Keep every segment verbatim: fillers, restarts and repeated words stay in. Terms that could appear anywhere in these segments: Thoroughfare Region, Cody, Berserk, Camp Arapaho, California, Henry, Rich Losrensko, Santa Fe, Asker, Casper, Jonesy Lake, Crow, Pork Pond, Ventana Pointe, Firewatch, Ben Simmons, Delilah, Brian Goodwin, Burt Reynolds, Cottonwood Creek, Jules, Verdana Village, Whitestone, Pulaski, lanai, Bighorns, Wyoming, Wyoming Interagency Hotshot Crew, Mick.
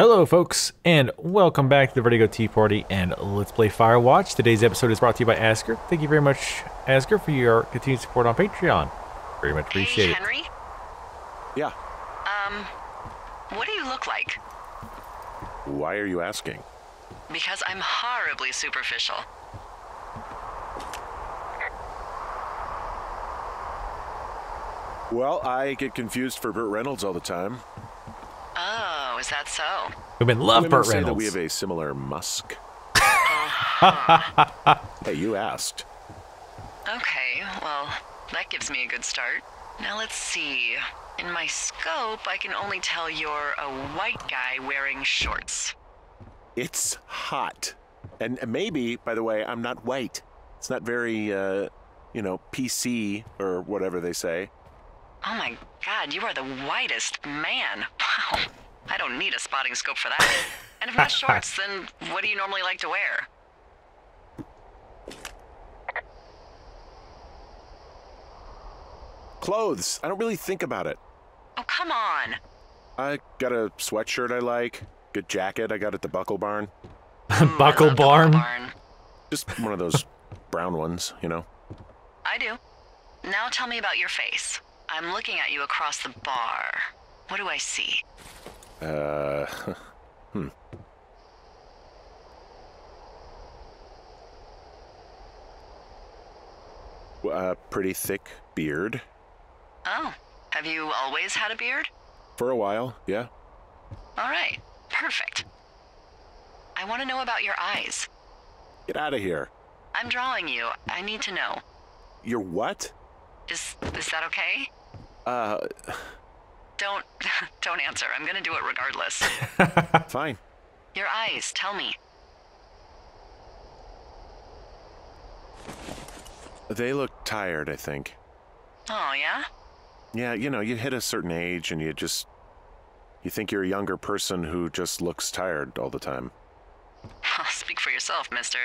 Hello folks, and welcome back to the Vertigo Tea Party and Let's Play Firewatch. Today's episode is brought to you by Asker. Thank you very much, Asker, for your continued support on Patreon. Very much appreciate it. Hey, Henry? Yeah? Um, what do you look like? Why are you asking? Because I'm horribly superficial. Well, I get confused for Burt Reynolds all the time. Oh, is that so? Women love Burt Reynolds. Women say that we have a similar musk. Uh-huh. Hey, you asked. Okay, well, that gives me a good start. Now let's see. In my scope, I can only tell you're a white guy wearing shorts. It's hot. And maybe, by the way, I'm not white. It's not very, uh, you know, P C or whatever they say. Oh my God, you are the whitest man. Wow. I don't need a spotting scope for that. And if not shorts, then what do you normally like to wear? Clothes. I don't really think about it. Oh, come on. I got a sweatshirt I like. Good jacket I got at the Buckle Barn. Ooh, Buckle Barn? Buckle Barn. Just one of those brown ones, you know. I do. Now tell me about your face. I'm looking at you across the bar. What do I see? Uh, hmm. A pretty thick beard. Oh, have you always had a beard? For a while, yeah. All right, perfect. I want to know about your eyes. Get out of here. I'm drawing you. I need to know. Your what? Is, is that okay? Uh, don't, don't answer. I'm gonna do it regardless. Fine. Your eyes, tell me. They look tired, I think. Oh, yeah? Yeah, you know, you hit a certain age and you just, you think you're a younger person who just looks tired all the time. Speak for yourself, mister.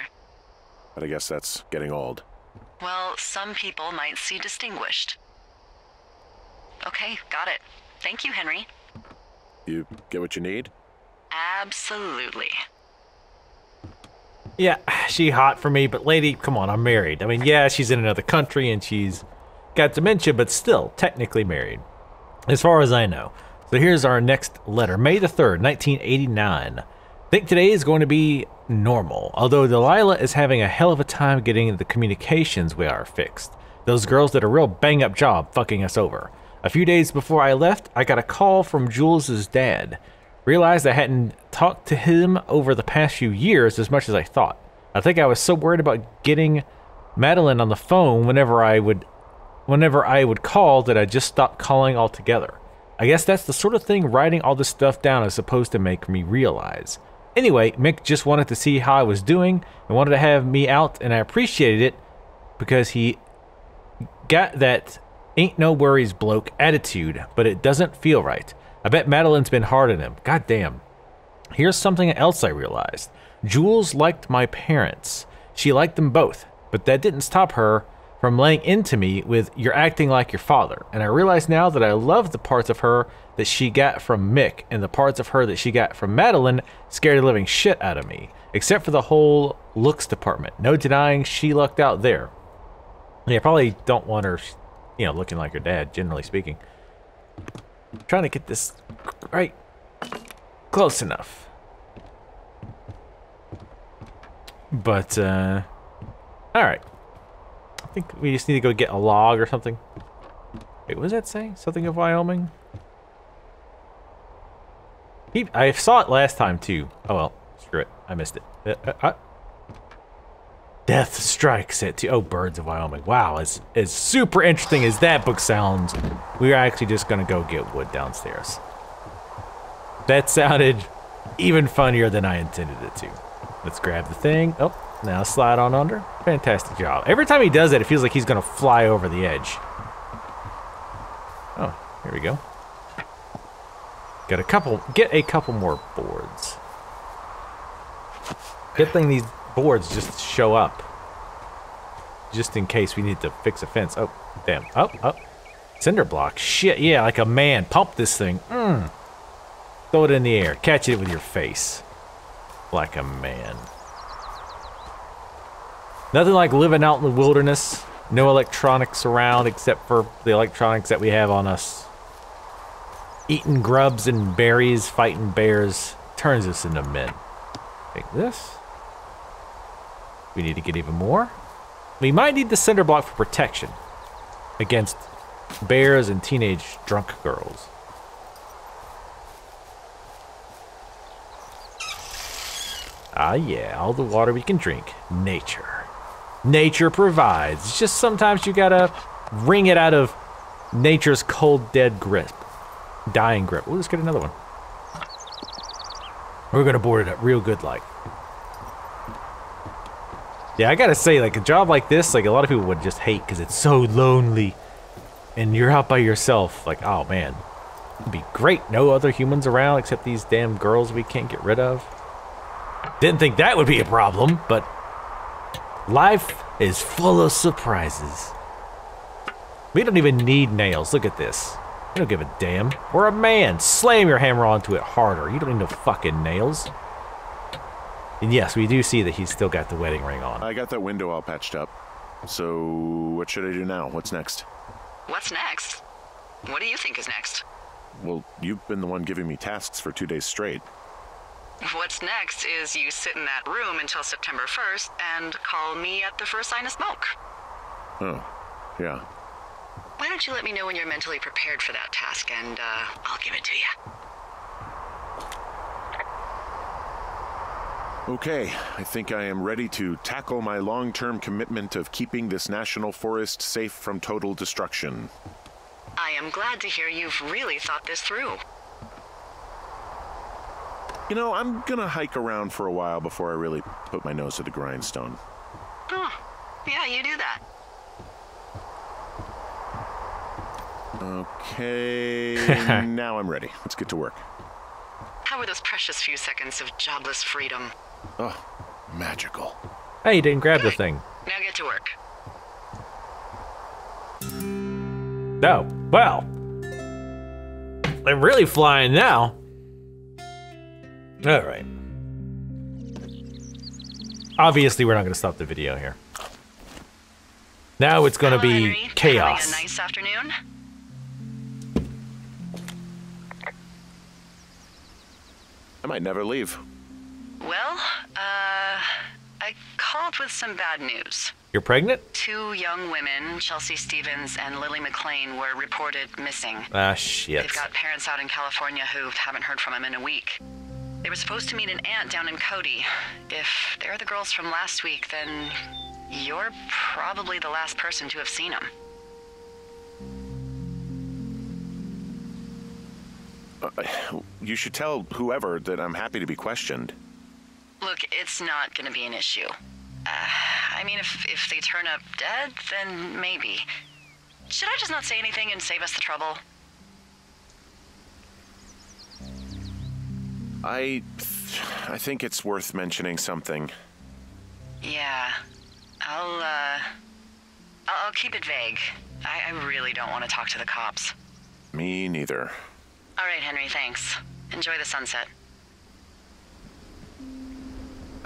But I guess that's getting old. Well, some people might see distinguished. Okay, got it. Thank you, Henry. You get what you need? Absolutely. Yeah, she hot for me, but lady, come on, I'm married. I mean, yeah, she's in another country and she's got dementia, but still technically married, as far as I know. So here's our next letter. May the third, nineteen eighty-nine. I think today is going to be normal, although Delilah is having a hell of a time getting the communications we are fixed. Those girls did a real bang-up job fucking us over. A few days before I left, I got a call from Jules's dad. Realized I hadn't talked to him over the past few years as much as I thought. I think I was so worried about getting Madeline on the phone whenever I would whenever I would call that I just stopped calling altogether. I guess that's the sort of thing writing all this stuff down is supposed to make me realize. Anyway, Mick just wanted to see how I was doing and wanted to have me out, and I appreciated it because he got that ain't no worries bloke attitude, but it doesn't feel right. I bet Madeline's been hard on him. God damn. Here's something else I realized. Jules liked my parents. She liked them both, but that didn't stop her from laying into me with you're acting like your father. And I realize now that I love the parts of her that she got from Mick, and the parts of her that she got from Madeline scared the living shit out of me, except for the whole looks department. No denying she lucked out there. Yeah, I probably don't want her, you know, looking like her dad, generally speaking. I'm trying to get this right close enough. But, uh, all right. I think we just need to go get a log or something. Wait, what does that say? Something of Wyoming? He, I saw it last time, too. Oh, well. Screw it. I missed it. Uh, uh, uh. Death Strikes at two. Oh, Birds of Wyoming. Wow, as, as super interesting as that book sounds, we are actually just going to go get wood downstairs. That sounded even funnier than I intended it to. Let's grab the thing. Oh, now slide on under. Fantastic job. Every time he does that, it feels like he's going to fly over the edge. Oh, here we go. Got a couple, get a couple more boards. Good thing these boards just show up. Just in case we need to fix a fence. Oh, damn. Oh, oh. Cinder block. Shit, yeah, like a man. Pump this thing. Mm. Throw it in the air. Catch it with your face. Like a man. Nothing like living out in the wilderness. No electronics around except for the electronics that we have on us. Eating grubs and berries, fighting bears. Turns us into men. Take this. We need to get even more. We might need the cinder block for protection against bears and teenage drunk girls. Ah yeah, all the water we can drink. Nature. Nature provides. It's just sometimes you gotta wring it out of nature's cold, dead grip. Dying grip. Ooh, let's get another one. We're gonna board it up real good like. Yeah, I gotta say, like, a job like this, like, a lot of people would just hate because it's so lonely. And you're out by yourself. Like, oh, man. It'd be great. No other humans around except these damn girls we can't get rid of. Didn't think that would be a problem, but life is full of surprises. We don't even need nails. Look at this. We don't give a damn. We're a man. Slam your hammer onto it harder. You don't need no fucking nails. And yes, we do see that he's still got the wedding ring on. I got that window all patched up. So what should I do now? What's next? What's next? What do you think is next? Well, you've been the one giving me tasks for two days straight. What's next is you sit in that room until September first and call me at the first sign of smoke. Oh, yeah. Why don't you let me know when you're mentally prepared for that task and uh, I'll give it to you. Okay, I think I am ready to tackle my long-term commitment of keeping this national forest safe from total destruction. I am glad to hear you've really thought this through. You know, I'm gonna hike around for a while before I really put my nose to the grindstone. Oh, yeah, you do that. Okay, now I'm ready. Let's get to work. How were those precious few seconds of jobless freedom? Oh, magical. Hey, you didn't grab the thing. Now get to work. Oh, well. They're really flying now. Alright. Obviously, we're not going to stop the video here. Now it's going to be Henry. Chaos. Having a nice afternoon? I might never leave. Well, uh, I called with some bad news. You're pregnant? Two young women, Chelsea Stevens and Lily McLean, were reported missing. Ah, shit. They've got parents out in California who haven't heard from them in a week. They were supposed to meet an aunt down in Cody. If they're the girls from last week, then you're probably the last person to have seen them. You should tell whoever that I'm happy to be questioned. Look, it's not going to be an issue. Uh, I mean, if, if they turn up dead, then maybe. Should I just not say anything and save us the trouble? I... I think it's worth mentioning something. Yeah. I'll, uh... I'll keep it vague. I, I really don't want to talk to the cops. Me neither. All right, Henry, thanks. Enjoy the sunset.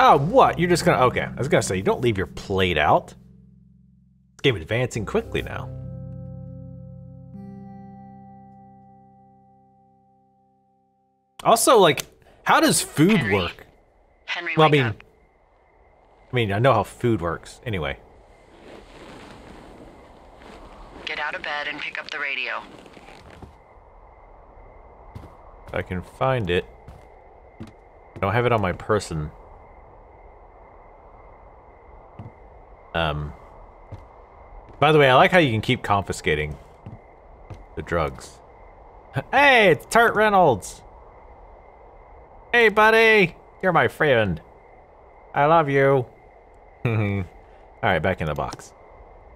Oh, what? You're just gonna... Okay, I was gonna say, you don't leave your plate out. This game advancing quickly now. Also, like, how does food Henry. work? Henry, well, I mean, up. I mean, I know how food works. Anyway. Get out of bed and pick up the radio. If I can find it. I don't have it on my person. Um. By the way, I like how you can keep confiscating the drugs. Hey, it's Burt Reynolds! Hey, buddy! You're my friend. I love you. Alright, back in the box.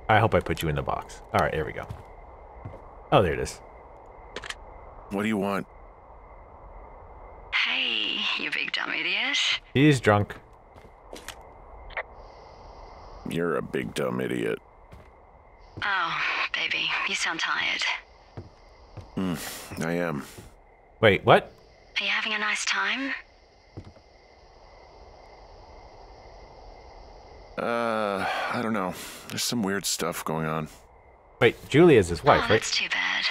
I hope I put you in the box. Alright, there we go. Oh, there it is. What do you want? Hey, you big dumb idiot. He's drunk. You're a big dumb idiot. Oh, baby, you sound tired. Mm, I am. Wait, what? Are you having a nice time? Uh, I don't know. There's some weird stuff going on. Wait, Julia's his wife, oh, right? That's too bad.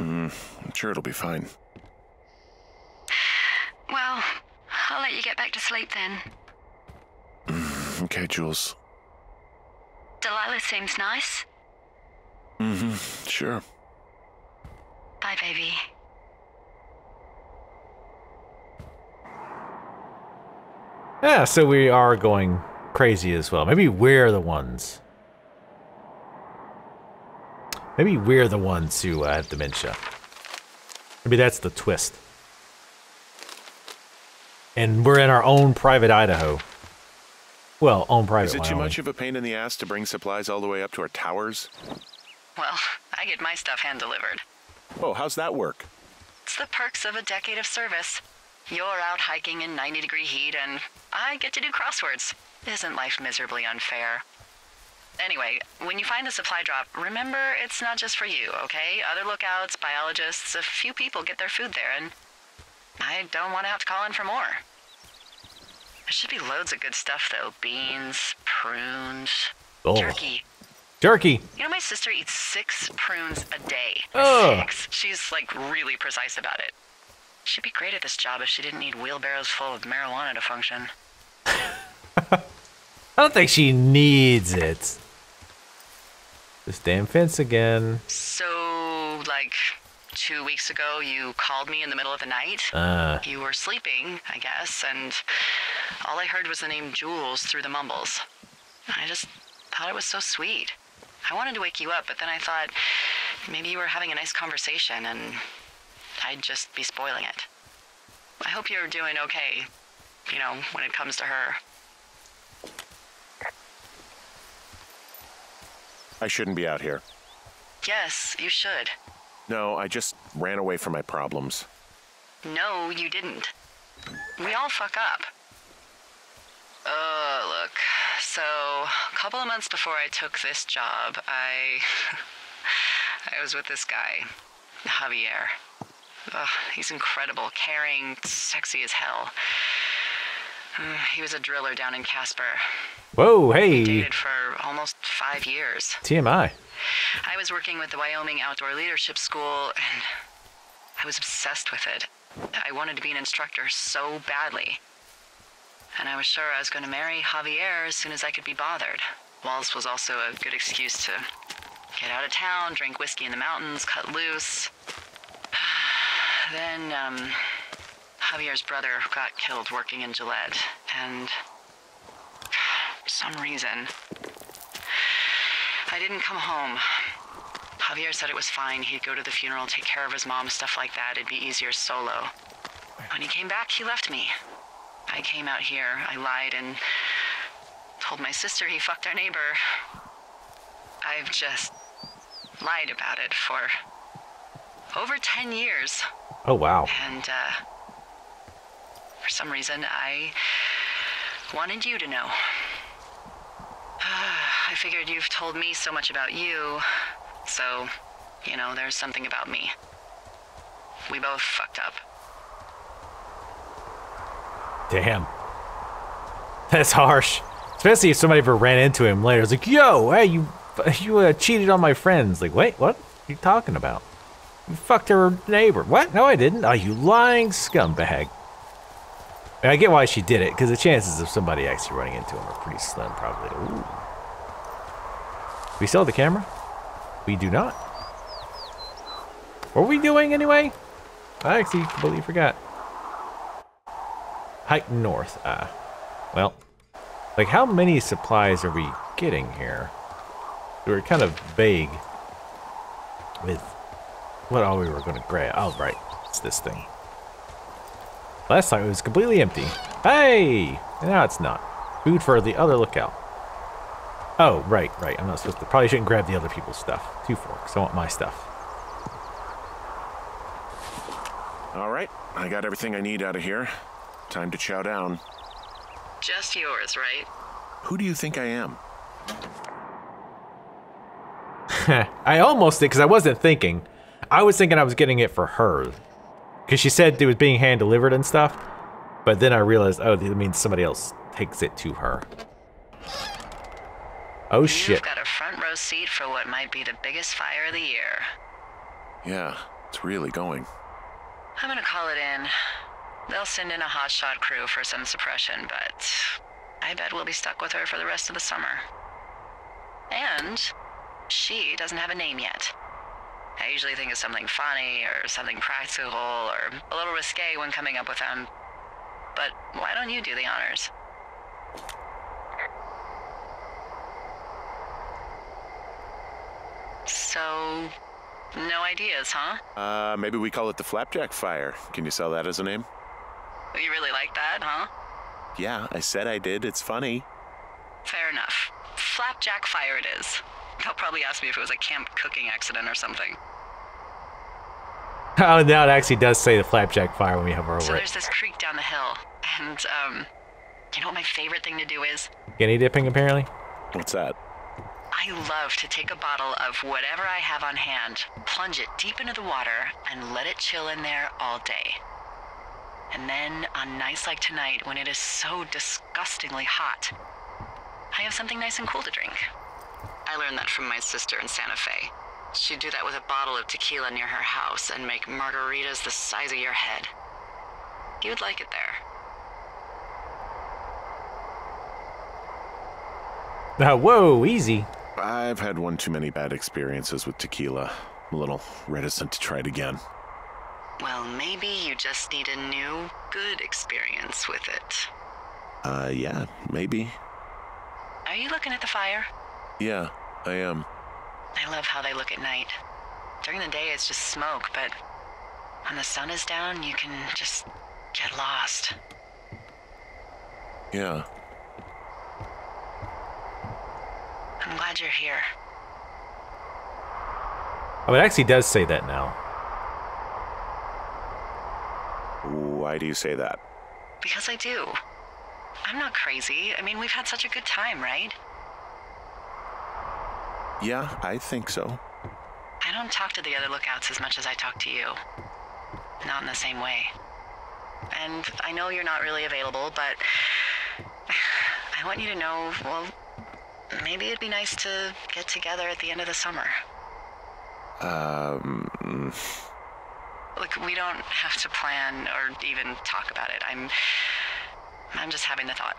Mm, I'm sure it'll be fine. Well, I'll let you get back to sleep then. Okay, Jules. Delilah seems nice. Mm-hmm, sure. Bye, baby. Yeah, so we are going crazy as well. Maybe we're the ones. Maybe we're the ones who uh, have dementia. Maybe that's the twist. And we're in our own private Idaho. Well, own private Wyoming. Is it too much of a pain in the ass to bring supplies all the way up to our towers? Well, I get my stuff hand-delivered. Oh, how's that work? It's the perks of a decade of service. You're out hiking in ninety degree heat, and I get to do crosswords. Isn't life miserably unfair? Anyway, when you find the supply drop, remember it's not just for you, okay? Other lookouts, biologists, a few people get their food there, and I don't want to have to call in for more. There should be loads of good stuff, though. Beans, prunes, oh. Jerky. Jerky! You know, my sister eats six prunes a day. Oh. Six. She's, like, really precise about it. She'd be great at this job if she didn't need wheelbarrows full of marijuana to function. I don't think she needs it. This damn fence again. So, like, two weeks ago, you called me in the middle of the night. Uh. You were sleeping, I guess, and all I heard was the name Jules through the mumbles. I just thought it was so sweet. I wanted to wake you up, but then I thought maybe you were having a nice conversation and I'd just be spoiling it. I hope you're doing okay, you know, when it comes to her. I shouldn't be out here. Yes, you should. No, I just ran away from my problems. No, you didn't. We all fuck up. Oh, look. So, a couple of months before I took this job, I... I was with this guy, Javier. Ugh, he's incredible, caring, sexy as hell. Uh, he was a driller down in Casper. Whoa, hey! We dated for almost five years. T M I. I was working with the Wyoming Outdoor Leadership School, and I was obsessed with it. I wanted to be an instructor so badly. And I was sure I was going to marry Javier as soon as I could be bothered. Walls was also a good excuse to get out of town, drink whiskey in the mountains, cut loose. Then, um, Javier's brother got killed working in Gillette, and for some reason, I didn't come home. Javier said it was fine. He'd go to the funeral, take care of his mom, stuff like that. It'd be easier solo. When he came back, he left me. I came out here, I lied, and told my sister he fucked our neighbor. I've just lied about it for over ten years. Oh, wow. And, uh, for some reason, I wanted you to know. I figured you've told me so much about you, so, you know, there's something about me. We both fucked up. Damn. That's harsh. Especially if somebody ever ran into him later. It's like, yo, hey, you, you uh, cheated on my friends. Like, wait, what are you talking about? You fucked her neighbor. What? No, I didn't. Oh, you lying scumbag. And I get why she did it, because the chances of somebody actually running into him are pretty slim, probably. Ooh. We sell the camera? We do not. What were we doing anyway? I actually completely forgot. Hike north. Ah. Uh, well, like, how many supplies are we getting here? We were kind of vague with what all we were going to grab. Oh, right. It's this thing. Last time it was completely empty. Hey! Now it's not. Food for the other lookout. Oh, right, right. I'm not supposed to. Probably shouldn't grab the other people's stuff. Two Forks. I want my stuff. All right. I got everything I need out of here. Time to chow down. Just yours, right? Who do you think I am? I almost did, because I wasn't thinking. I was thinking I was getting it for her. Because she said it was being hand-delivered and stuff. But then I realized, oh, that means somebody else takes it to her. Oh, You've shit. You've got a front row seat for what might be the biggest fire of the year. Yeah, it's really going. I'm gonna call it in. They'll send in a hotshot crew for some suppression, but I bet we'll be stuck with her for the rest of the summer. And she doesn't have a name yet. I usually think of something funny or something practical or a little risque when coming up with them. But why don't you do the honors? So, no ideas, huh? Uh, maybe we call it the Flapjack Fire. Can you sell that as a name? You really like that, huh? Yeah, I said I did. It's funny. Fair enough. Flapjack Fire it is. They'll probably ask me if it was a camp cooking accident or something. Oh, now it actually does say the Flapjack Fire when we hover over so it. So there's this creek down the hill, and, um, you know what my favorite thing to do is? Guinea dipping, apparently? What's that? I love to take a bottle of whatever I have on hand, plunge it deep into the water, and let it chill in there all day. And then, on nights like tonight, when it is so disgustingly hot, I have something nice and cool to drink. I learned that from my sister in Santa Fe. She'd do that with a bottle of tequila near her house and make margaritas the size of your head. You'd like it there. Uh, whoa, easy. I've had one too many bad experiences with tequila. I'm a little reticent to try it again. Well, maybe you just need a new, good experience with it. Uh, yeah, maybe. Are you looking at the fire? Yeah, I am. I love how they look at night. During the day, it's just smoke, but when the sun is down, you can just get lost. Yeah. I'm glad you're here. Oh, it actually does say that now. Why do you say that? Because I do. I'm not crazy. I mean, we've had such a good time, right? Yeah, I think so. I don't talk to the other lookouts as much as I talk to you. Not in the same way. And I know you're not really available, but I want you to know, well, maybe it'd be nice to get together at the end of the summer. Um... Look, we don't have to plan or even talk about it. I'm... I'm just having the thought.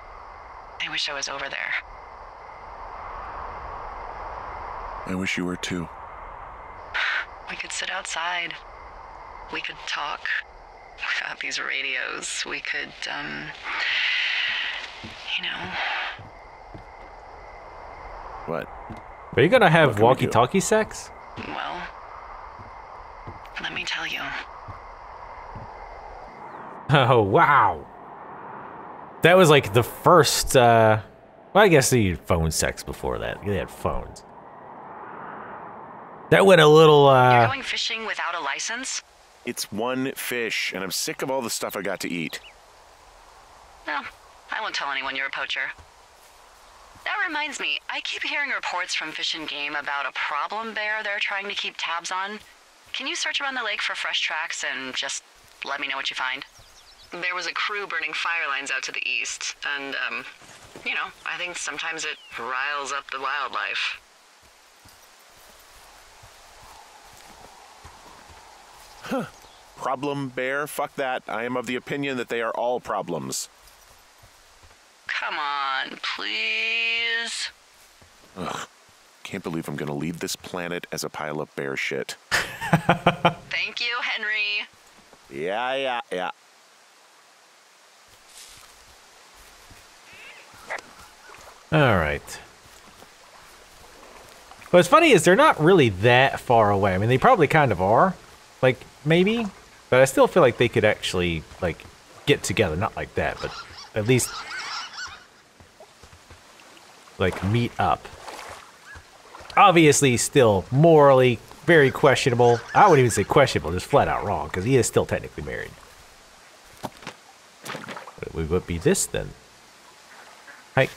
I wish I was over there. I wish you were too. We could sit outside. We could talk without these radios. We could, um, you know. What? Are you gonna have walkie-talkie sex? Well, let me tell you. Oh, wow. That was like the first, uh, well, I guess they had phone sex before that. They had phones. That went a little, uh... You're going fishing without a license? It's one fish, and I'm sick of all the stuff I got to eat. Well, I won't tell anyone you're a poacher. That reminds me, I keep hearing reports from Fish and Game about a problem bear they're trying to keep tabs on. Can you search around the lake for fresh tracks and just let me know what you find? There was a crew burning fire lines out to the east, and, um, you know, I think sometimes it riles up the wildlife. Huh. Problem bear? Fuck that. I am of the opinion that they are all problems. Come on, please. Ugh. Can't believe I'm gonna leave this planet as a pile of bear shit. Thank you, Henry. Yeah, yeah, yeah. All right. What's funny is they're not really that far away. I mean, they probably kind of are. Like, maybe, but I still feel like they could actually, like, get together. Not like that, but at least, like, meet up. Obviously, still morally very questionable. I wouldn't even say questionable, just flat out wrong, because he is still technically married. But it would be this, then. Hey,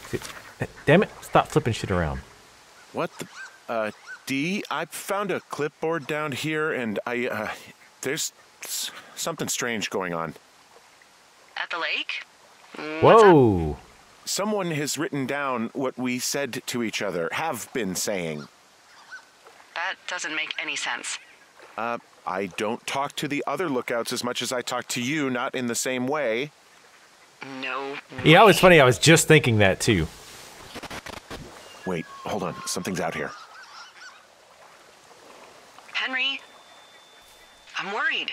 damn it, stop flipping shit around. What the, uh... I found a clipboard down here, and I, uh, there's Something strange going on. At the lake? Whoa. Someone has written down what we said to each other, have been saying. That doesn't make any sense. Uh, I don't talk to the other lookouts as much as I talk to you, not in the same way. No way. You know, it's funny, I was just thinking that, too. Wait, hold on. Something's out here. Henry, I'm worried.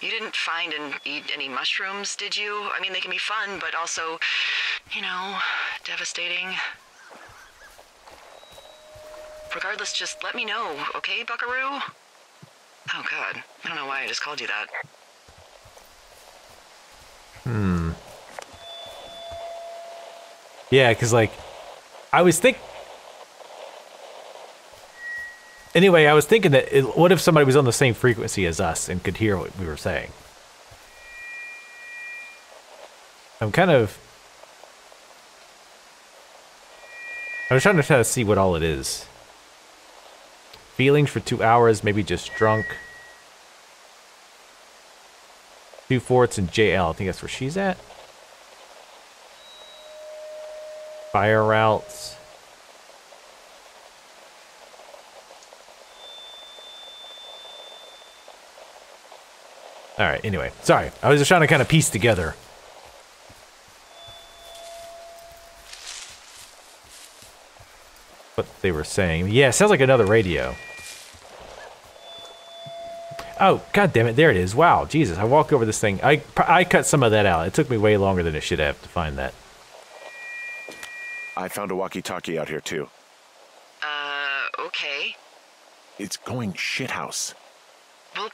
You didn't find and eat any mushrooms, did you? I mean, they can be fun, but also, you know, devastating. Regardless, just let me know, okay, Buckaroo? Oh, God. I don't know why I just called you that. Hmm. Yeah, because, like, I was think... Anyway, I was thinking that it, what if somebody was on the same frequency as us and could hear what we were saying? I'm kind of... I was trying to try to see what all it is. Feelings for two hours, maybe just drunk. Two Forts and J L. I think that's where she's at. Fire routes. Alright, anyway. Sorry. I was just trying to kind of piece together. What they were saying. Yeah, it sounds like another radio. Oh, god damn it! There it is. Wow, Jesus, I walked over this thing. I, I cut some of that out. It took me way longer than it should have to find that. I found a walkie-talkie out here, too. Uh, okay. It's going shithouse. Well,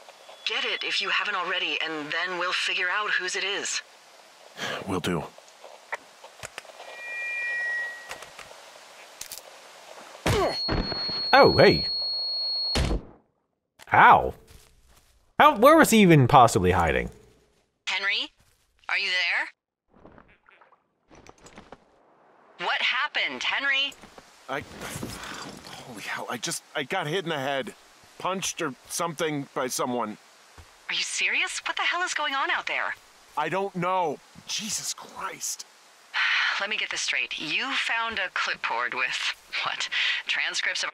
get it if you haven't already, and then we'll figure out whose it is. Will do. Oh, hey. Ow. How, where was he even possibly hiding? Henry, are you there? What happened, Henry? I... Holy hell, I just... I got hit in the head. Punched or something by someone. Are you serious? What the hell is going on out there? I don't know. Jesus Christ. Let me get this straight. You found a clipboard with, what, transcripts of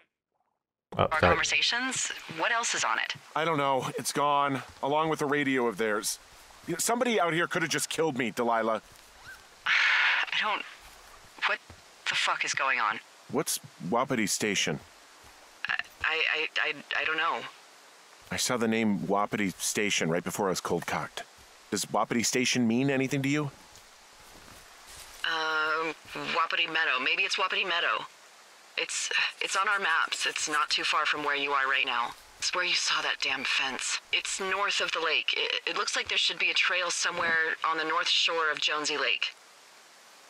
oh, our sorry. conversations? What else is on it? I don't know. It's gone, along with the radio of theirs. You know, somebody out here could have just killed me, Delilah. I don't... What the fuck is going on? What's Wapiti Station? I, I, I, I, I don't know. I saw the name Wapiti Station right before I was cold-cocked. Does Wapiti Station mean anything to you? Um, Wapiti Meadow. Maybe it's Wapiti Meadow. It's, it's on our maps. It's not too far from where you are right now. It's where you saw that damn fence. It's north of the lake. It, it looks like there should be a trail somewhere on the north shore of Jonesy Lake.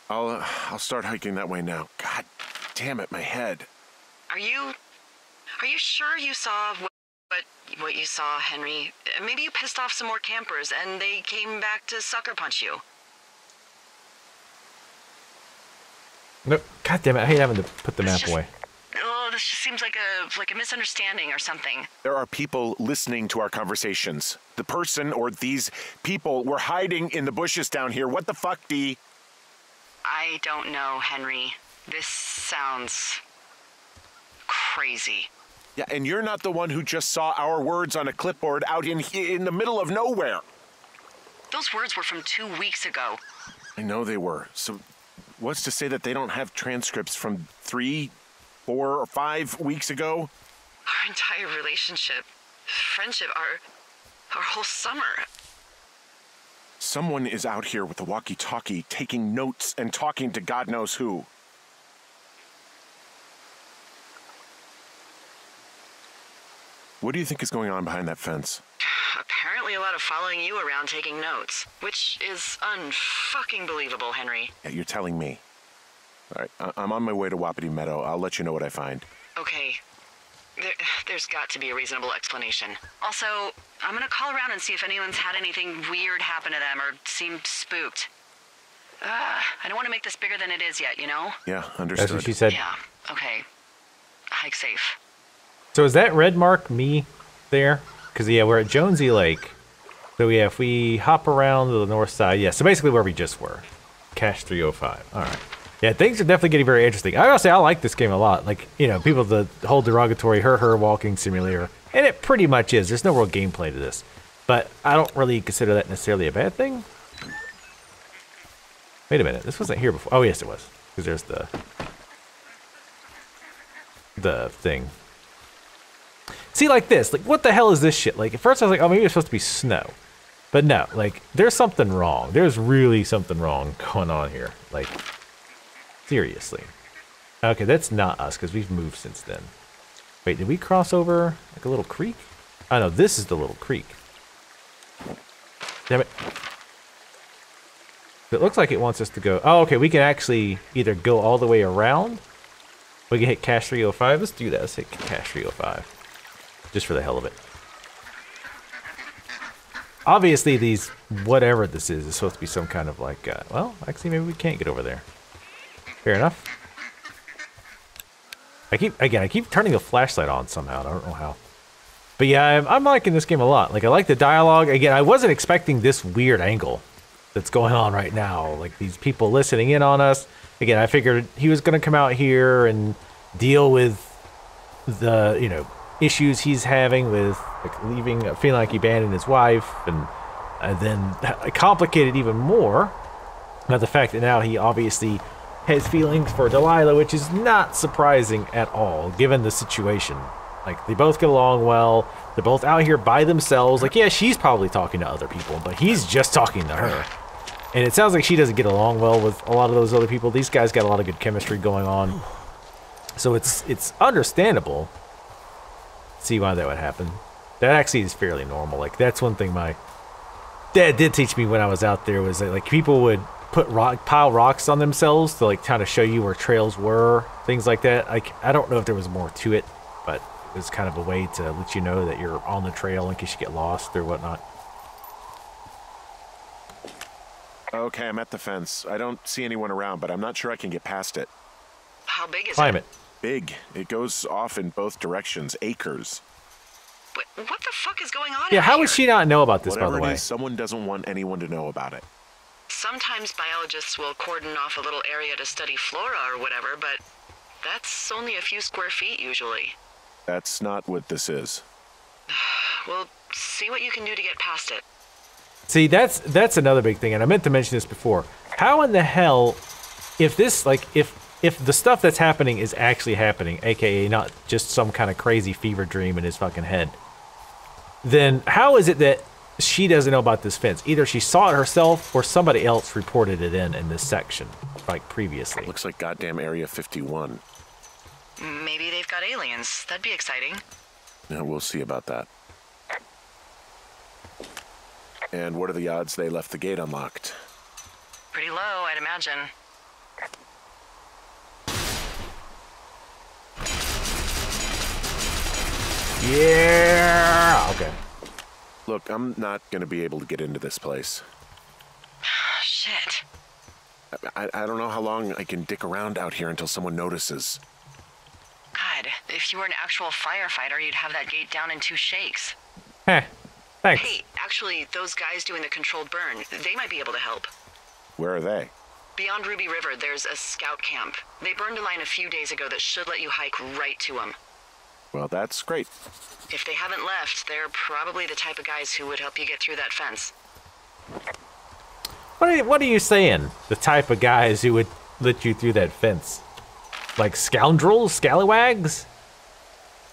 I'll, uh, I'll start hiking that way now. God damn it, my head. Are you, are you sure you saw what, what, what you saw, Henry? Maybe you pissed off some more campers and they came back to sucker punch you. No, God damn it! I hate having to put the this map just, away. Oh, this just seems like a like a misunderstanding or something. There are people listening to our conversations. The person or these people were hiding in the bushes down here. What the fuck, D? I don't know, Henry. This sounds crazy. Yeah, and you're not the one who just saw our words on a clipboard out in in the middle of nowhere. Those words were from two weeks ago. I know they were. So. What's to say that they don't have transcripts from three, four, or five weeks ago? Our entire relationship, friendship, our, our whole summer. Someone is out here with a walkie-talkie taking notes and talking to God knows who. What do you think is going on behind that fence? Apparently a lot of following you around taking notes, which is unfucking believable, Henry. Yeah, you're telling me. All right, I I'm on my way to Wapiti Meadow. I'll let you know what I find. Okay. There there's got to be a reasonable explanation. Also, I'm going to call around and see if anyone's had anything weird happen to them or seemed spooked. Uh, I don't want to make this bigger than it is yet, you know? Yeah, understood. That's what she said. Yeah, okay. Hike safe. So is that red mark me there? Because, yeah, we're at Jonesy Lake. So, yeah, if we hop around to the north side. Yeah, so basically where we just were. Cache three oh five. All right. Yeah, things are definitely getting very interesting. I gotta say, I like this game a lot. Like, you know, people the whole derogatory her her walking simulator. And it pretty much is. There's no real gameplay to this. But I don't really consider that necessarily a bad thing. Wait a minute. This wasn't here before. Oh, yes, it was. Because there's the... the thing. See, like this. Like, what the hell is this shit? Like, at first I was like, oh, maybe it's supposed to be snow. But no, like, there's something wrong. There's really something wrong going on here. Like, seriously. Okay, that's not us, because we've moved since then. Wait, did we cross over, like, a little creek? Oh, no, this is the little creek. Damn it. It looks like it wants us to go... Oh, okay, we can actually either go all the way around. We can hit Cache three oh five. Let's do that. Let's hit Cache three oh five. Just for the hell of it. Obviously, these... whatever this is is supposed to be some kind of, like... Uh, well, actually, maybe we can't get over there. Fair enough. I keep... Again, I keep turning the flashlight on somehow. I don't know how. But yeah, I'm, I'm liking this game a lot. Like, I like the dialogue. Again, I wasn't expecting this weird angle that's going on right now. Like, these people listening in on us. Again, I figured he was going to come out here and deal with the, you know, issues he's having with, like, leaving, feeling like he abandoned his wife, and, and then complicated even more by the fact that now he obviously has feelings for Delilah, which is not surprising at all, given the situation. Like, they both get along well. They're both out here by themselves. Like, yeah, she's probably talking to other people, but he's just talking to her. And it sounds like she doesn't get along well with a lot of those other people. These guys got a lot of good chemistry going on. So it's it's understandable. See why that would happen. That actually is fairly normal. Like, that's one thing my dad did teach me when I was out there, was that, like, people would put rock, pile rocks on themselves to, like, kind of show you where trails were, things like that. Like, I don't know if there was more to it, but it was kind of a way to let you know that you're on the trail in case you get lost or whatnot. Okay, I'm at the fence. I don't see anyone around, but I'm not sure I can get past it. How big is it? Climb it. Big. It goes off in both directions. Acres. But what the fuck is going on Yeah, how here? Would she not know about this, Whatever by the way? It is, someone doesn't want anyone to know about it. Sometimes biologists will cordon off a little area to study flora or whatever, but that's only a few square feet usually. That's not what this is. Well, see what you can do to get past it. See, that's that's another big thing, and I meant to mention this before. How in the hell, if this, like, if if the stuff that's happening is actually happening, aka not just some kind of crazy fever dream in his fucking head, then how is it that she doesn't know about this fence? Either she saw it herself, or somebody else reported it in in this section, like previously. It looks like goddamn Area fifty-one. Maybe they've got aliens. That'd be exciting. Yeah, we'll see about that. And what are the odds they left the gate unlocked? Pretty low, I'd imagine. Yeah! Okay. Look, I'm not going to be able to get into this place. Shit. I, I don't know how long I can dick around out here until someone notices. God, if you were an actual firefighter, you'd have that gate down in two shakes. Heh. Thanks. Hey, actually, those guys doing the controlled burn, they might be able to help. Where are they? Beyond Ruby River, there's a scout camp. They burned a line a few days ago that should let you hike right to them. Well, that's great. If they haven't left, they're probably the type of guys who would help you get through that fence. What are you, what are you saying? The type of guys who would let you through that fence? Like scoundrels? Scallywags?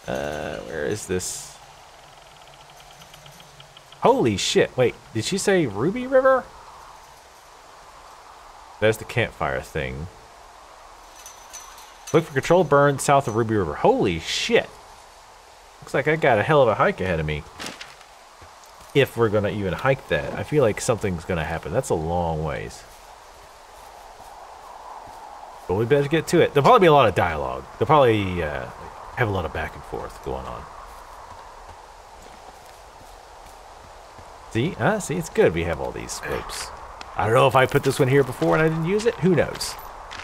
Uh, where is this? Holy shit. Wait, did she say Ruby River? That's the campfire thing. Look for controlled burn south of Ruby River. Holy shit. Looks like I got a hell of a hike ahead of me. If we're going to even hike that. I feel like something's going to happen. That's a long ways. But we better get to it. There'll probably be a lot of dialogue. They'll probably uh, have a lot of back and forth going on. See? Uh, see, it's good we have all these scopes. I don't know if I put this one here before and I didn't use it. Who knows?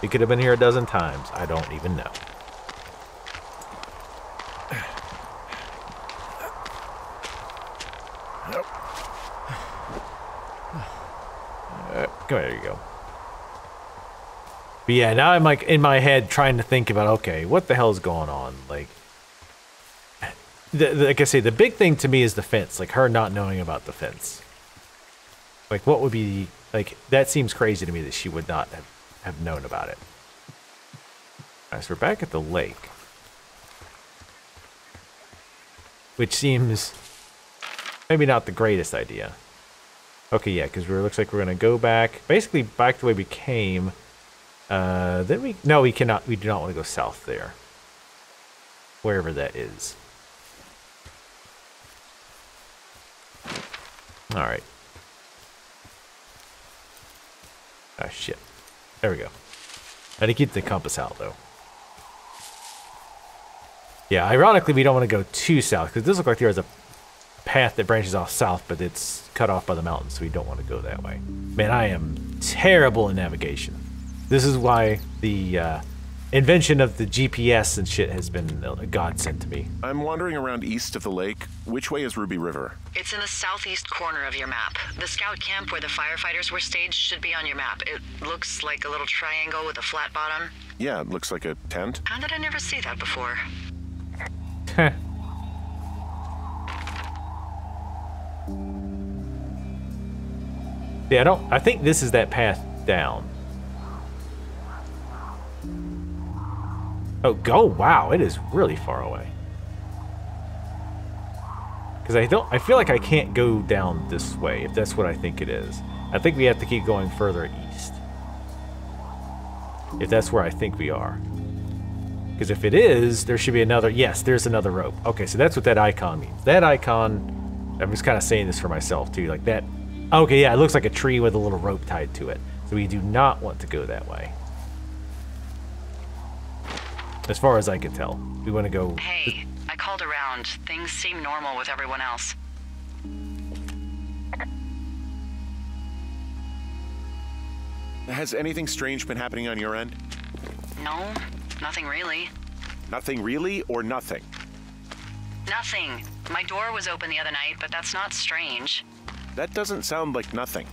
It could have been here a dozen times. I don't even know. Come here, you go. But yeah, now I'm like in my head trying to think about, okay, what the hell is going on? Like, the, the, like I say, the big thing to me is the fence. Like, her not knowing about the fence. Like, what would be... Like, that seems crazy to me that she would not have, have known about it. Alright, so we're back at the lake. Which seems... maybe not the greatest idea. Okay, yeah, because it looks like we're going to go back... basically, back the way we came. Uh, then we... No, we cannot... We do not want to go south there. Wherever that is. Alright. Ah, oh, shit. There we go. I had to keep the compass out, though. Yeah, ironically, we don't want to go too south, because it does look like there is a path that branches off south, but it's cut off by the mountains, so we don't want to go that way. Man, I am terrible in navigation. This is why the uh, invention of the G P S and shit has been a godsend to me. I'm wandering around east of the lake. Which way is Ruby River? It's in the southeast corner of your map. The scout camp where the firefighters were staged should be on your map. It looks like a little triangle with a flat bottom. Yeah, it looks like a tent. How did I never see that before? Heh. Yeah, I don't... I think this is that path down. Oh, go! Wow, it is really far away. Because I don't... I feel like I can't go down this way, if that's what I think it is. I think we have to keep going further east. If that's where I think we are. Because if it is, there should be another... Yes, there's another rope. Okay, so that's what that icon means. That icon... I'm just kind of saying this for myself, too. Like that... Okay, yeah, it looks like a tree with a little rope tied to it. So we do not want to go that way. As far as I can tell, we want to go... Hey, I called around. Things seem normal with everyone else. Has anything strange been happening on your end? No, nothing really. Nothing really or nothing? Nothing. My door was open the other night, but that's not strange. That doesn't sound like nothing.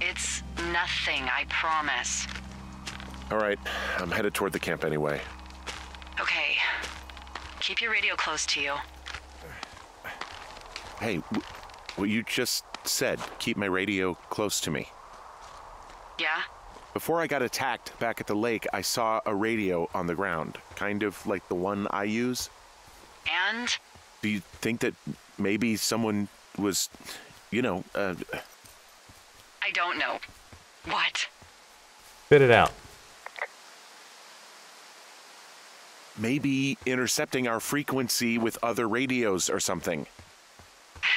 It's nothing, I promise. All right, I'm headed toward the camp anyway. Okay. Keep your radio close to you. Hey, what you just said, keep my radio close to me. Yeah? Before I got attacked back at the lake, I saw a radio on the ground, kind of like the one I use. And? Do you think that maybe someone was, you know, uh... I don't know. What? Spit it out. Maybe intercepting our frequency with other radios or something.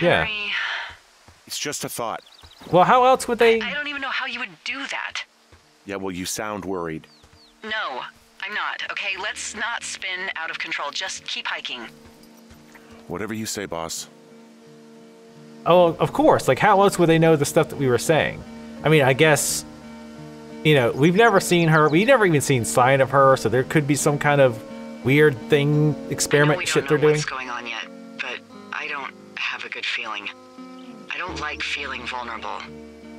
Yeah. It's just a thought. Well, how else would they... I, I don't even know how you would do that. Yeah, well, you sound worried. No, I'm not. Okay, let's not spin out of control. Just keep hiking. Whatever you say, boss. Oh, of course. Like, how else would they know the stuff that we were saying? I mean, I guess... You know, we've never seen her. We've never even seen sign of her, so there could be some kind of... weird thing, experiment shit they're doing. I know we don't know what's going on yet, but I don't have a good feeling. I don't like feeling vulnerable.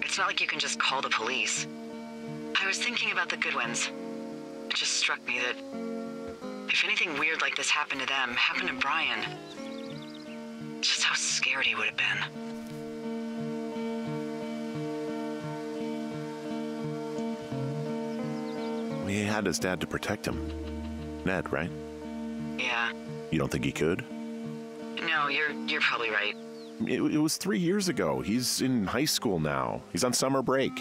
It's not like you can just call the police. I was thinking about the Goodwins. It just struck me that if anything weird like this happened to them, happened to Brian, just how scared he would have been. He had his dad to protect him. Ned, right? Yeah. You don't think he could? No, you're you're probably right. It, it was three years ago. He's in high school now. He's on summer break.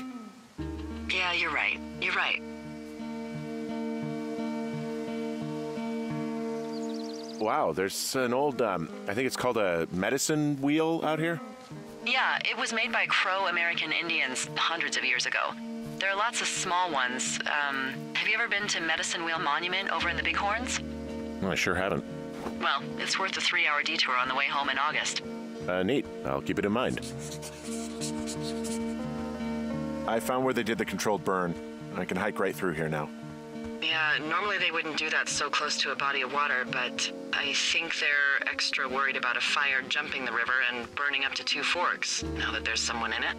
Yeah, you're right. You're right. Wow, there's an old, um, I think it's called a medicine wheel out here? Yeah, it was made by Crow American Indians hundreds of years ago. There are lots of small ones. Um, have you ever been to Medicine Wheel Monument over in the Bighorns? I sure haven't. Well, it's worth a three-hour detour on the way home in August. Uh, neat. I'll keep it in mind. I found where they did the controlled burn. I can hike right through here now. Yeah, normally they wouldn't do that so close to a body of water, but I think they're extra worried about a fire jumping the river and burning up to Two Forks, now that there's someone in it.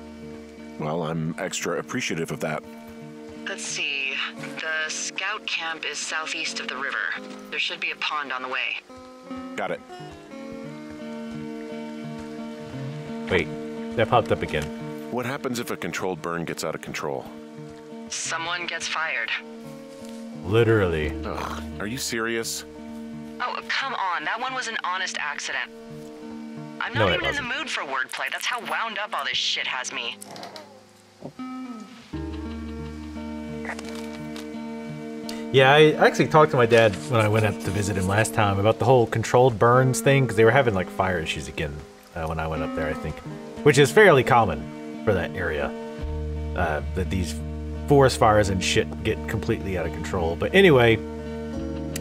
Well, I'm extra appreciative of that. Let's see. The scout camp is southeast of the river. There should be a pond on the way. Got it. Wait, that popped up again. What happens if a controlled burn gets out of control? Someone gets fired. Literally. Ugh, are you serious? Oh, come on. That one was an honest accident. I'm not no, even in the mood for wordplay. That's how wound up all this shit has me. Yeah, I actually talked to my dad when I went up to visit him last time about the whole controlled burns thing, because they were having like fire issues again uh, when I went up there, I think, which is fairly common for that area, uh, that these forest fires and shit get completely out of control. But anyway,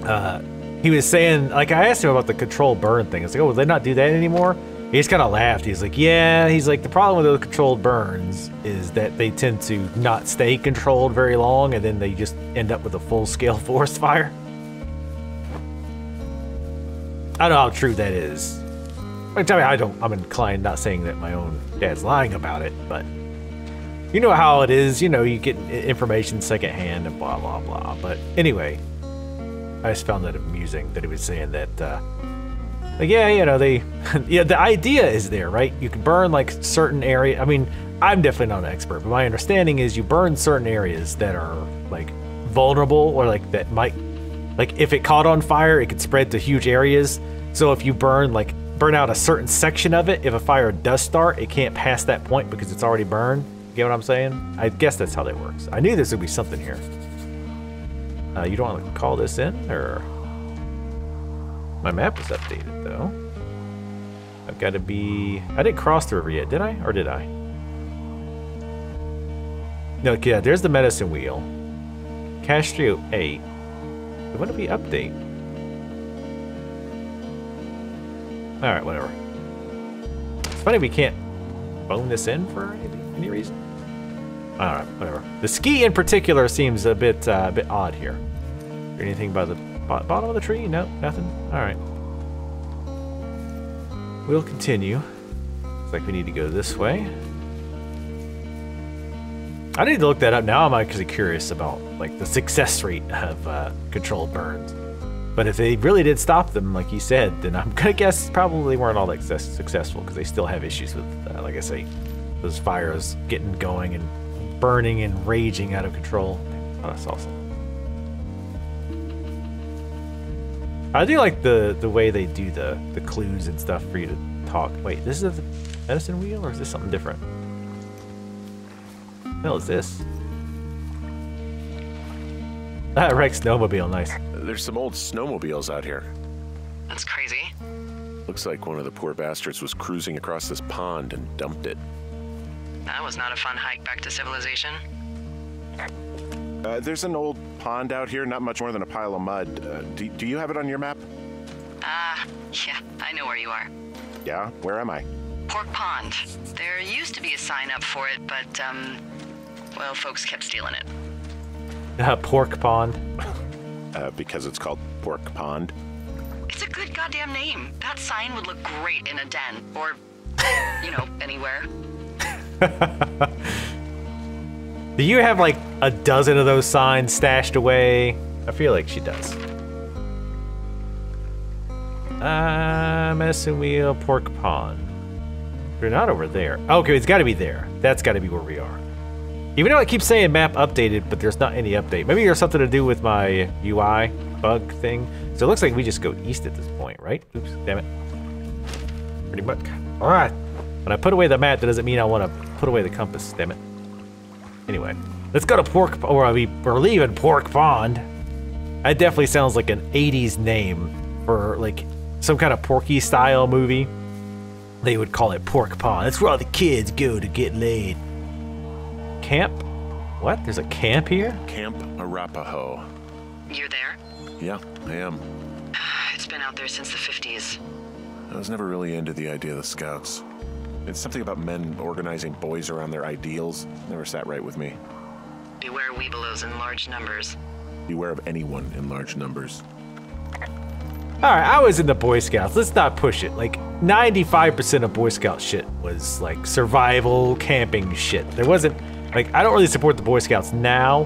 uh, he was saying, like, I asked him about the controlled burn thing. I was like, oh, will they not do that anymore? He just kind of laughed. He's like, yeah. He's like, the problem with those controlled burns is that they tend to not stay controlled very long, and then they just end up with a full-scale forest fire. I don't know how true that is. I mean, I don't, I'm inclined not saying that my own dad's lying about it, but you know how it is. You know, you get information secondhand and blah, blah, blah. But anyway, I just found that amusing that he was saying that, uh, like, yeah, you know, they, yeah, the idea is there, right? You can burn like certain area. I mean, I'm definitely not an expert, but my understanding is you burn certain areas that are like vulnerable, or like that might, like if it caught on fire, it could spread to huge areas. So if you burn, like burn out a certain section of it, if a fire does start, it can't pass that point because it's already burned. You get what I'm saying? I guess that's how that works. I knew this would be something here. Uh, you don't want to call this in, or? My map is updated, though. I've got to be... I didn't cross the river yet, did I? Or did I? No, yeah, there's the medicine wheel. Castro eight. I want to be update. Alright, whatever. It's funny we can't bone this in for any, any reason. Alright, whatever. The ski in particular seems a bit, uh, a bit odd here. Or anything by the... bottom of the tree? No, nothing. All right. We'll continue. Looks like we need to go this way. I need to look that up now. I'm actually curious about like the success rate of uh, controlled burns. But if they really did stop them, like you said, then I'm gonna guess probably weren't all that successful, because they still have issues with, uh, like I say, those fires getting going and burning and raging out of control. Oh, I saw something. I do like the the way they do the the clues and stuff for you to talk. Wait, this is the medicine wheel, or is this something different? What the hell is this? That wrecked snowmobile, nice. There's some old snowmobiles out here. That's crazy. Looks like one of the poor bastards was cruising across this pond and dumped it. That was not a fun hike back to civilization. Uh, there's an old pond out here, not much more than a pile of mud. Uh, do, do you have it on your map? Ah, uh, yeah, I know where you are. Yeah, where am I? Pork Pond. There used to be a sign up for it, but, um, well, folks kept stealing it. Uh, Pork Pond? uh, because it's called Pork Pond? It's a good goddamn name. That sign would look great in a den, or, you know, anywhere. Do you have like a dozen of those signs stashed away? I feel like she does. Uh, medicine wheel, Pork Pond. We're not over there. Okay, it's gotta be there. That's gotta be where we are. Even though I keep saying map updated, but there's not any update. Maybe there's something to do with my U I bug thing. So it looks like we just go east at this point, right? Oops, damn it. Pretty much. All right. When I put away the map, that doesn't mean I wanna put away the compass, damn it. Anyway, let's go to Pork, or I mean, we're leaving Pork Pond. That definitely sounds like an eighties name for like some kind of Porky style movie. They would call it Pork Pond. That's where all the kids go to get laid. Camp? What? There's a camp here? Camp Arapaho. You're there? Yeah, I am. It's been out there since the fifties. I was never really into the idea of the Scouts. It's something about men organizing boys around their ideals. Never sat right with me. Beware Weebelows in large numbers. Beware of anyone in large numbers. All right, I was in the Boy Scouts. Let's not push it. Like ninety-five percent of Boy Scout shit was like survival camping shit. There wasn't like, I don't really support the Boy Scouts now,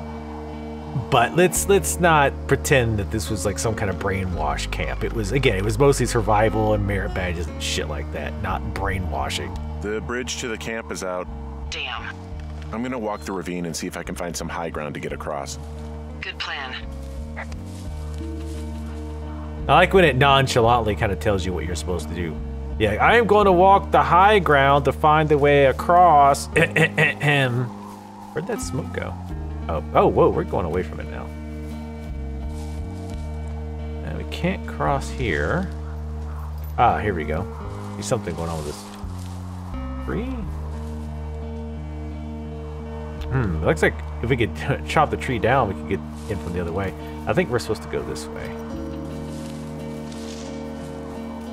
but let's let's not pretend that this was like some kind of brainwash camp. It was, again, it was mostly survival and merit badges and shit like that, not brainwashing. The bridge to the camp is out. Damn. I'm gonna walk the ravine and see if I can find some high ground to get across. Good plan. I like when it nonchalantly kind of tells you what you're supposed to do. Yeah, I am going to walk the high ground to find the way across. Where'd that smoke go? Oh, oh, whoa, we're going away from it now. And we can't cross here. Ah, here we go. There's something going on with this tree. Hmm, it looks like if we could chop the tree down, we could get in from the other way. I think we're supposed to go this way.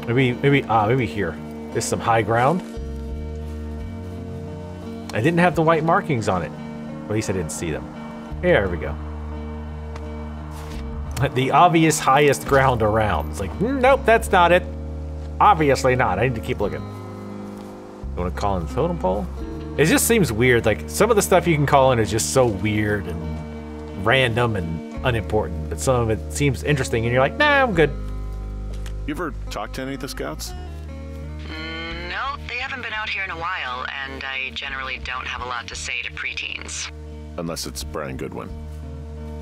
Maybe, maybe, ah, maybe here. There's some high ground. I didn't have the white markings on it. At least I didn't see them. Here we go. The obvious highest ground around. It's like, nope, that's not it. Obviously not. I need to keep looking. You want to call in the totem pole? It just seems weird. Like, some of the stuff you can call in is just so weird and random and unimportant. But some of it seems interesting, and you're like, nah, I'm good. You ever talked to any of the scouts? Mm, no, they haven't been out here in a while, and I generally don't have a lot to say to preteens. Unless it's Brian Goodwin.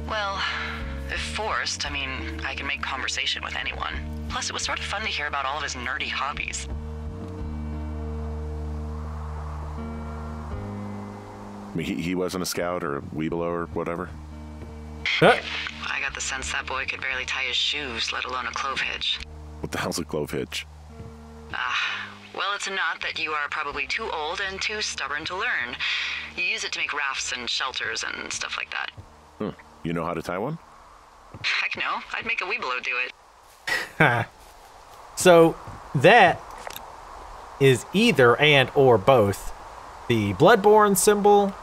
Well, if forced, I mean, I can make conversation with anyone. Plus, it was sort of fun to hear about all of his nerdy hobbies. I mean, he, he wasn't a scout or a weeblo or whatever? Huh? I got the sense that boy could barely tie his shoes, let alone a clove hitch. What the hell's a clove hitch? Ah, uh, well, it's a knot that you are probably too old and too stubborn to learn. You use it to make rafts and shelters and stuff like that. Hmm. You know how to tie one? Heck no. I'd make a weeblo do it. So that is either and or both the Bloodborne symbol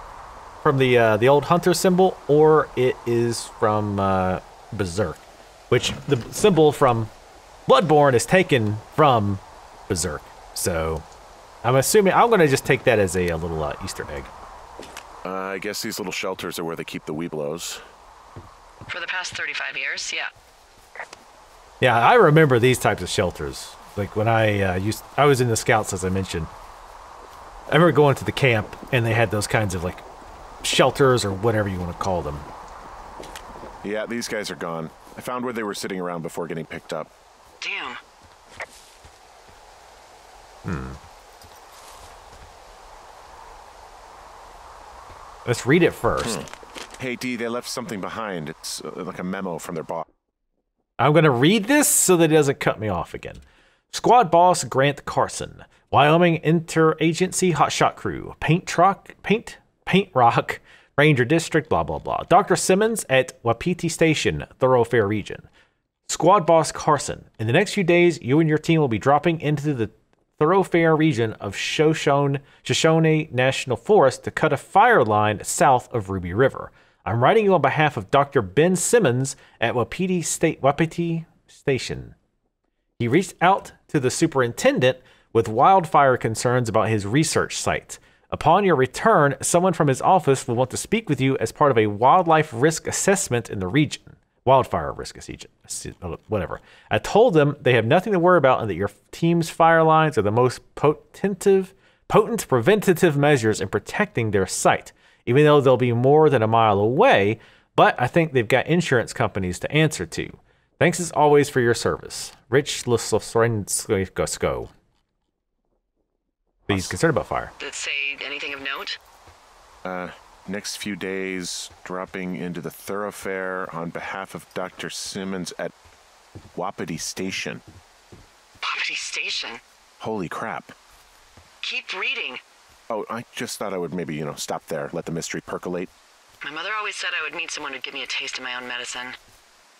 from the uh, the old hunter symbol, or it is from uh, Berserk, which the symbol from Bloodborne is taken from Berserk, so I'm assuming I'm gonna just take that as a, a little uh, Easter egg. Uh, I guess these little shelters are where they keep the weeblos. For the past thirty-five years, yeah. Yeah, I remember these types of shelters. Like when I uh, used, I was in the Scouts, as I mentioned. I remember going to the camp and they had those kinds of like shelters or whatever you want to call them. Yeah, these guys are gone. I found where they were sitting around before getting picked up. Damn. Hmm. Let's read it first. Hmm. Hey, D, they left something behind. It's uh, like a memo from their boss. I'm going to read this so that it doesn't cut me off again. Squad boss Grant Carson, Wyoming Interagency Hotshot Crew, Paint Truck, Paint, Paint Rock, Ranger District, blah, blah, blah. Doctor Simmons at Wapiti Station, Thoroughfare Region. Squad boss Carson, in the next few days, you and your team will be dropping into the Thoroughfare Region of Shoshone, Shoshone National Forest to cut a fire line south of Ruby River. I'm writing you on behalf of Doctor Ben Simmons at Wapiti State Wapiti Station. He reached out to the superintendent with wildfire concerns about his research site. Upon your return, someone from his office will want to speak with you as part of a wildlife risk assessment in the region. Wildfire risk is whatever. I told them they have nothing to worry about and that your team's fire lines are the most potentive, potent preventative measures in protecting their site, even though they'll be more than a mile away, but I think they've got insurance companies to answer to. Thanks as always for your service. Rich Losrensko. He's concerned about fire. Did it say anything of note? Uh... Next few days, dropping into the Thoroughfare on behalf of Doctor Simmons at Wapiti Station. Wapiti Station? Holy crap. Keep reading. Oh, I just thought I would maybe, you know, stop there, let the mystery percolate. My mother always said I would meet someone who'd give me a taste of my own medicine.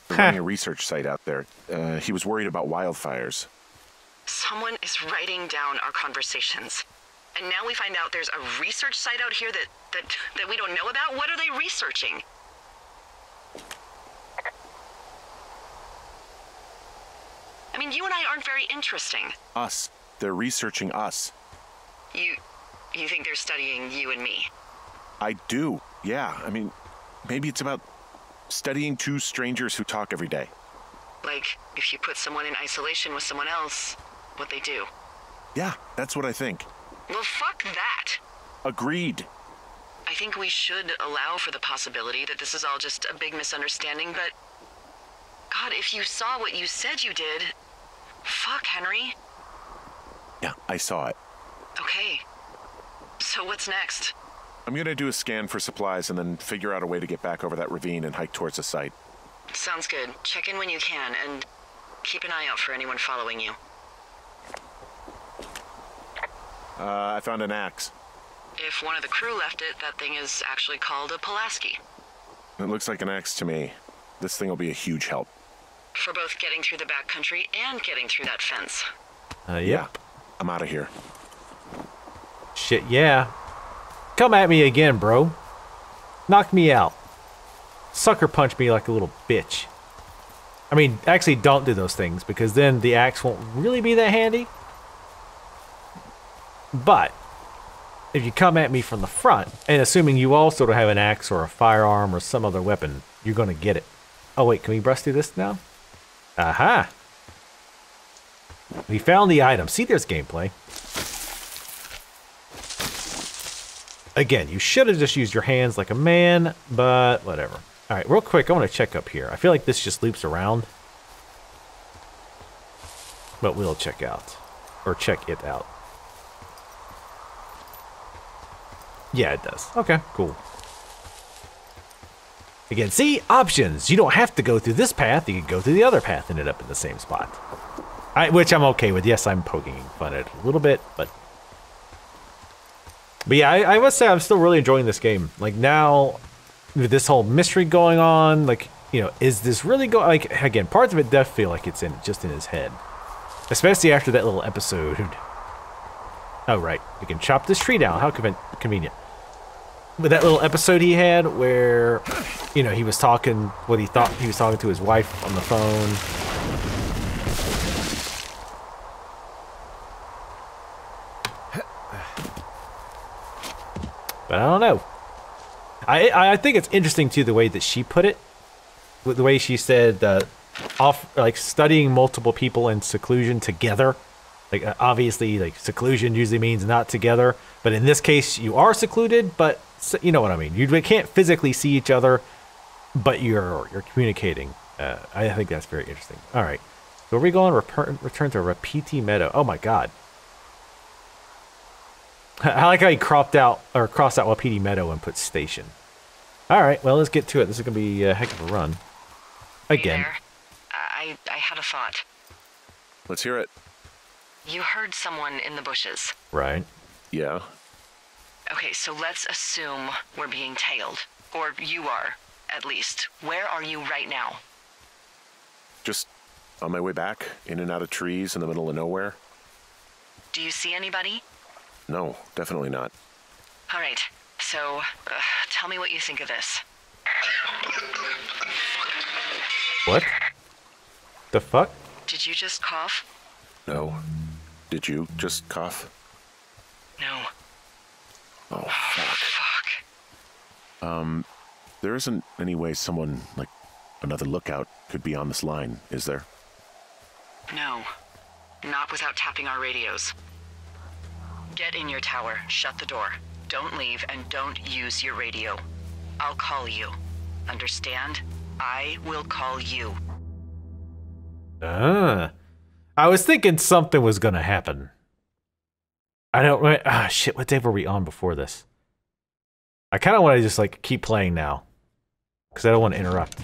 They're running a research site out there. Uh, he was worried about wildfires. Someone is writing down our conversations. And now we find out there's a research site out here that, that, that we don't know about? What are they researching? mean, you and I aren't very interesting. Us. They're researching us. You... you think they're studying you and me? I do, yeah. I mean, maybe it's about studying two strangers who talk every day. Like, if you put someone in isolation with someone else, what they do. Yeah, that's what I think. Well, fuck that. Agreed. I think we should allow for the possibility that this is all just a big misunderstanding, but... God, if you saw what you said you did... Fuck, Henry. Yeah, I saw it. Okay. So what's next? I'm gonna do a scan for supplies and then figure out a way to get back over that ravine and hike towards the site. Sounds good. Check in when you can, and keep an eye out for anyone following you. Uh, I found an axe. If one of the crew left it, that thing is actually called a Pulaski. It looks like an axe to me. This thing will be a huge help. For both getting through the backcountry and getting through that fence. Uh, yep. Yeah. I'm out of here. Shit, yeah. Come at me again, bro. Knock me out. Sucker punch me like a little bitch. I mean, actually don't do those things, because then the axe won't really be that handy. But if you come at me from the front, and assuming you also don't have an axe or a firearm or some other weapon, you're going to get it. Oh, wait, can we brush through this now? Aha! We found the item. See, there's gameplay. Again, you should have just used your hands like a man, but whatever. All right, real quick, I want to check up here. I feel like this just loops around. But we'll check out. Or check it out. Yeah, it does. Okay, cool. Again, see? Options! You don't have to go through this path, you can go through the other path and end up in the same spot. I, which I'm okay with. Yes, I'm poking fun at it a little bit, but... But yeah, I, I must say I'm still really enjoying this game. Like, now, with this whole mystery going on, like, you know, is this really going... Like, again, parts of it does feel like it's in just in his head. Especially after that little episode. Oh, right. We can chop this tree down. How conven convenient. But that little episode he had where, you know, he was talking what he thought he was talking to his wife on the phone. But I don't know. I, I think it's interesting, too, the way that she put it. The way she said, uh, off, like, studying multiple people in seclusion together. Like, obviously, like, seclusion usually means not together. But in this case, you are secluded, but you know what I mean. You can't physically see each other, but you're you're communicating. Uh, I think that's very interesting. All right. So are we going return, return to Wapiti Meadow? Oh, my God. I like how he cropped out, or crossed out Wapiti Meadow and put station. All right. Well, let's get to it. This is going to be a heck of a run. Again. Hey there. I, I had a thought. Let's hear it. You heard someone in the bushes. Right. Yeah. Okay, so let's assume we're being tailed. Or you are, at least. Where are you right now? Just on my way back, in and out of trees in the middle of nowhere. Do you see anybody? No, definitely not. All right, so uh, tell me what you think of this. What? The fuck? Did you just cough? No. Did you just cough? No. Oh, fuck. fuck. Um, there isn't any way someone, like, another lookout could be on this line, is there? No. Not without tapping our radios. Get in your tower, shut the door. Don't leave, and don't use your radio. I'll call you. Understand? I will call you. Ah. I was thinking something was gonna happen. I don't... Ah, shit, what day were we on before this? I kind of want to just, like, keep playing now. Because I don't want to interrupt.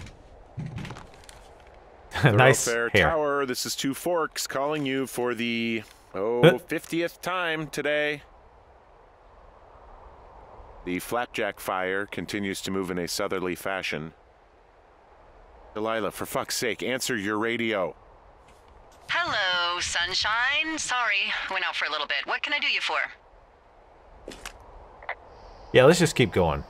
Nice hair. Tower, this is Two Forks calling you for the... Oh, huh? fiftieth time today. The Flapjack Fire continues to move in a southerly fashion. Delilah, for fuck's sake, answer your radio. Hello, sunshine. Sorry, went out for a little bit. What can I do you for? Yeah, let's just keep going.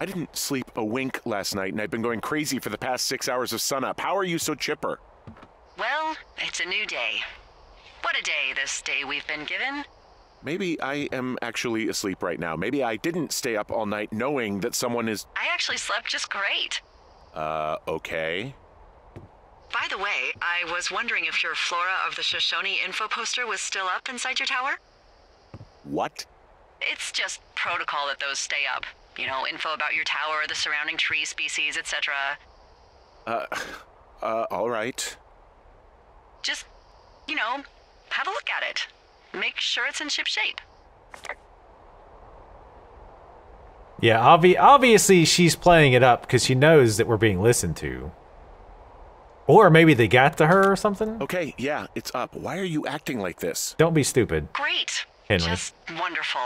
I didn't sleep a wink last night, and I've been going crazy for the past six hours of sunup. How are you so chipper? Well, it's a new day. What a day, this day we've been given. Maybe I am actually asleep right now. Maybe I didn't stay up all night knowing that someone is... I actually slept just great. Uh, okay. By the way, I was wondering if your Flora of the Shoshone info poster was still up inside your tower? What? It's just protocol that those stay up. You know, info about your tower, the surrounding tree species, et cetera. Uh, uh, all right. Just, you know, have a look at it. Make sure it's in ship shape. Yeah, obvi obviously she's playing it up because she knows that we're being listened to. Or maybe they got to her or something? Okay, yeah, it's up. Why are you acting like this? Don't be stupid. Great. Henry. Just wonderful.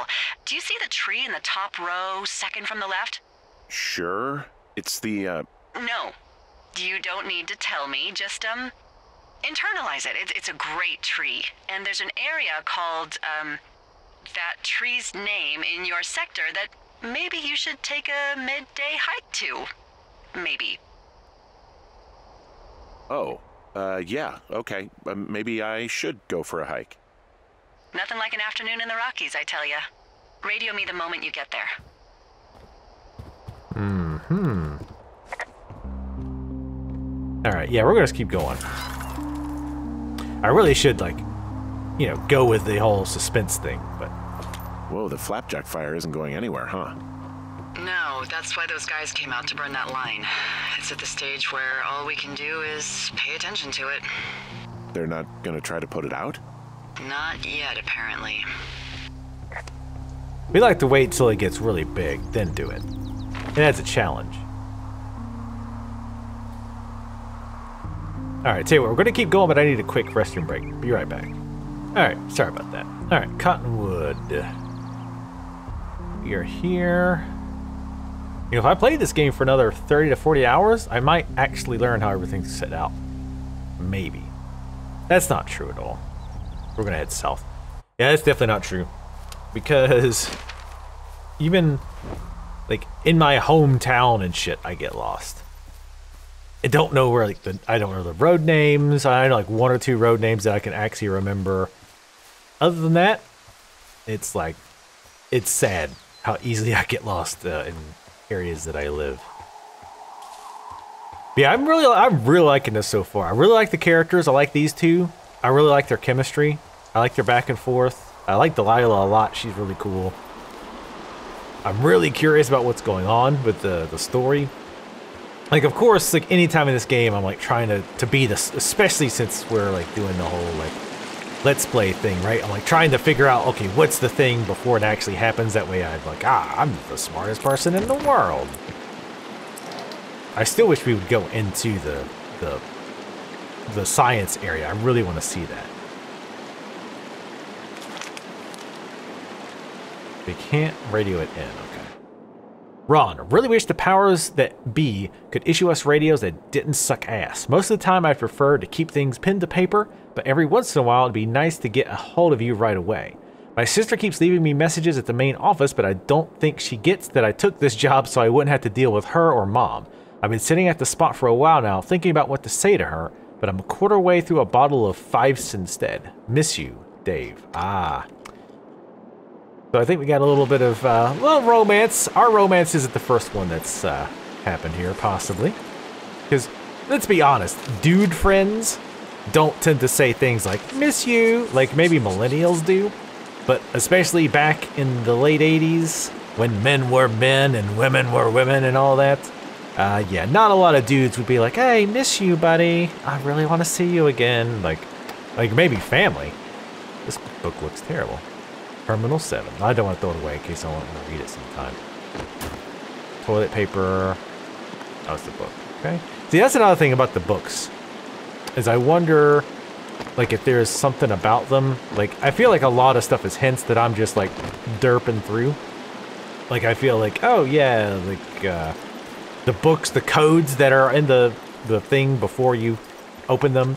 Do you see the tree in the top row, second from the left? Sure. It's the, uh... No. You don't need to tell me. Just, um, internalize it. It's, it's a great tree. And there's an area called, um, that tree's name in your sector that maybe you should take a midday hike to. Maybe. Oh, uh, yeah, okay. Uh, maybe I should go for a hike. Nothing like an afternoon in the Rockies, I tell ya. Radio me the moment you get there. Mm-hmm. All right, yeah, we're gonna just keep going. I really should, like, you know, go with the whole suspense thing, but... Whoa, the Flapjack Fire isn't going anywhere, huh? No, that's why those guys came out to burn that line. It's at the stage where all we can do is pay attention to it. They're not going to try to put it out? Not yet, apparently. We like to wait till it gets really big, then do it. And that's a challenge. Alright, tell you what, we're going to keep going, but I need a quick restroom break. Be right back. Alright, sorry about that. Alright, Cottonwood. We are here... You know, if I played this game for another thirty to forty hours, I might actually learn how everything's set out. Maybe. That's not true at all. We're gonna head south. Yeah, that's definitely not true. Because even, like, in my hometown and shit, I get lost. I don't know where, like, the, I don't know the road names. I know, like, one or two road names that I can actually remember. Other than that, it's, like, it's sad how easily I get lost uh, in... areas that I live. Yeah, I'm really, I'm really liking this so far. I really like the characters. I like these two. I really like their chemistry. I like their back and forth. I like Delilah a lot. She's really cool. I'm really curious about what's going on with the the story. Like, of course, like any time in this game, I'm like trying to to be this, especially since we're like doing the whole like let's play thing, right? I'm like trying to figure out, okay, what's the thing before it actually happens? That way I'm like, ah, I'm the smartest person in the world. I still wish we would go into the the, the science area. I really want to see that. We can't radio it in, okay. Ron, I really wish the powers that be could issue us radios that didn't suck ass. Most of the time I prefer to keep things pinned to paper, but every once in a while it'd be nice to get a hold of you right away. My sister keeps leaving me messages at the main office, but I don't think she gets that I took this job so I wouldn't have to deal with her or Mom. I've been sitting at the spot for a while now, thinking about what to say to her, but I'm a quarter way through a bottle of Fives instead. Miss you, Dave. Ah. So I think we got a little bit of, uh, little romance. Our romance isn't the first one that's, uh, happened here, possibly. Because, let's be honest, dude friends don't tend to say things like, miss you, like maybe millennials do, but especially back in the late eighties, when men were men and women were women and all that, uh, yeah, not a lot of dudes would be like, hey, miss you, buddy, I really want to see you again, like, like maybe family. This book looks terrible. Terminal seven. I don't want to throw it away in case I want to read it sometime. Toilet paper. Oh, it's the book, okay. See, that's another thing about the books. Is I wonder, like, if there's something about them. Like, I feel like a lot of stuff is hints that I'm just, like, derping through. Like, I feel like, oh, yeah, like, uh, the books, the codes that are in the, the thing before you open them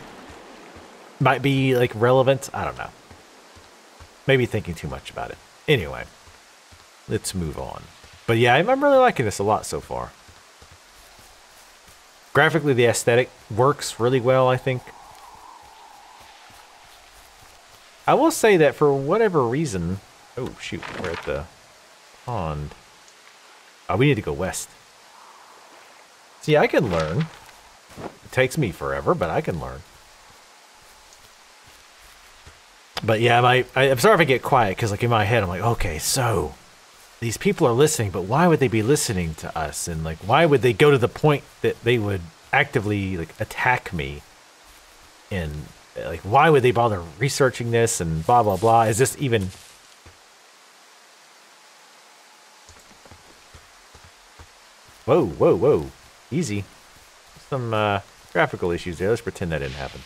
might be, like, relevant. I don't know. Maybe thinking too much about it. Anyway, let's move on. But yeah, I'm really liking this a lot so far. Graphically, the aesthetic works really well, I think. I will say that for whatever reason... Oh, shoot, we're at the pond. Oh, we need to go west. See, I can learn. It takes me forever, but I can learn. But yeah, my, I, I'm sorry if I get quiet, because like in my head, I'm like, okay, so... These people are listening, but why would they be listening to us? And like, why would they go to the point that they would actively like attack me? And like, why would they bother researching this and blah, blah, blah? Is this even... Whoa, whoa, whoa. Easy. Some uh, graphical issues there. Let's pretend that didn't happen.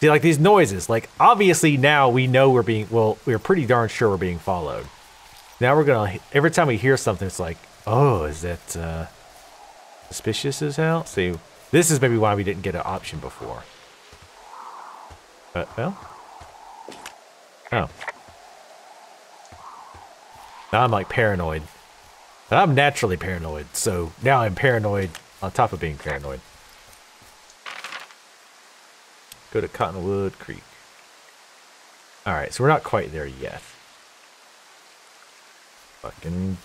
See, like these noises, like obviously now we know we're being, well, we're pretty darn sure we're being followed. Now we're gonna, every time we hear something, it's like, oh, is that uh, suspicious as hell? See, this is maybe why we didn't get an option before. Uh, well. Oh. Now I'm like paranoid. And I'm naturally paranoid, so now I'm paranoid on top of being paranoid. Go to Cottonwood Creek. Alright, so we're not quite there yet. Fucking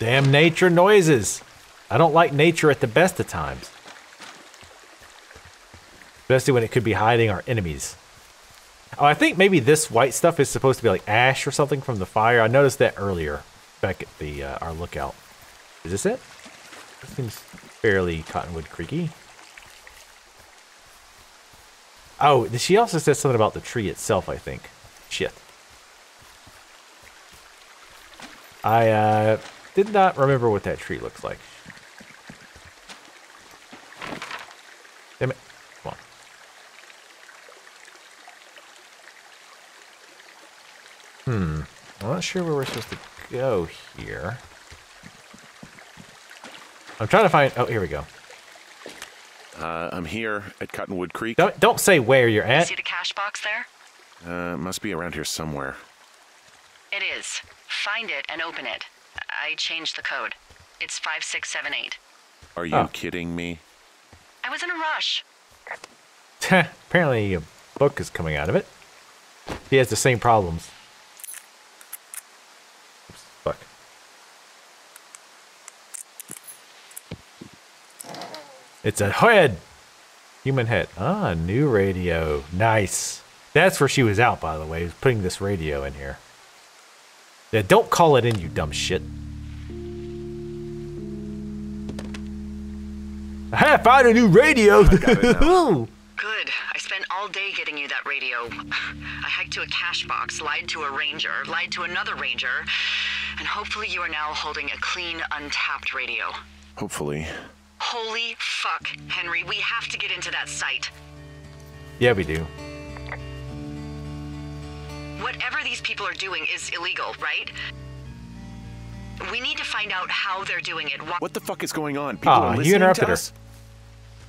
damn nature noises! I don't like nature at the best of times. Especially when it could be hiding our enemies. Oh, I think maybe this white stuff is supposed to be like ash or something from the fire. I noticed that earlier, back at the uh, our lookout. Is this it? This seems fairly Cottonwood Creeky. Oh, she also says something about the tree itself, I think. Shit. I uh, did not remember what that tree looks like. Damn it. Come on. Hmm. I'm not sure where we're supposed to go here. I'm trying to find... Oh, here we go. Uh, I'm here at Cottonwood Creek. Don't, don't say where you're at. You see the cash box there? Uh, must be around here somewhere. It is. Find it and open it. I changed the code. It's five six seven eight. Are you oh. kidding me? I was in a rush. Apparently a book is coming out of it. He has the same problems. Oops, fuck. It's a head! Human head. Ah, new radio. Nice. That's where she was out, by the way, was putting this radio in here. Yeah, don't call it in, you dumb shit. I found a new radio! I got it now. Good. I spent all day getting you that radio. I hiked to a cash box, lied to a ranger, lied to another ranger, and hopefully you are now holding a clean, untapped radio. Hopefully. Holy fuck, Henry, we have to get into that site. Yeah, we do. Whatever these people are doing is illegal, right? We need to find out how they're doing it. Why what the fuck is going on? People oh, are you interrupted us? Her.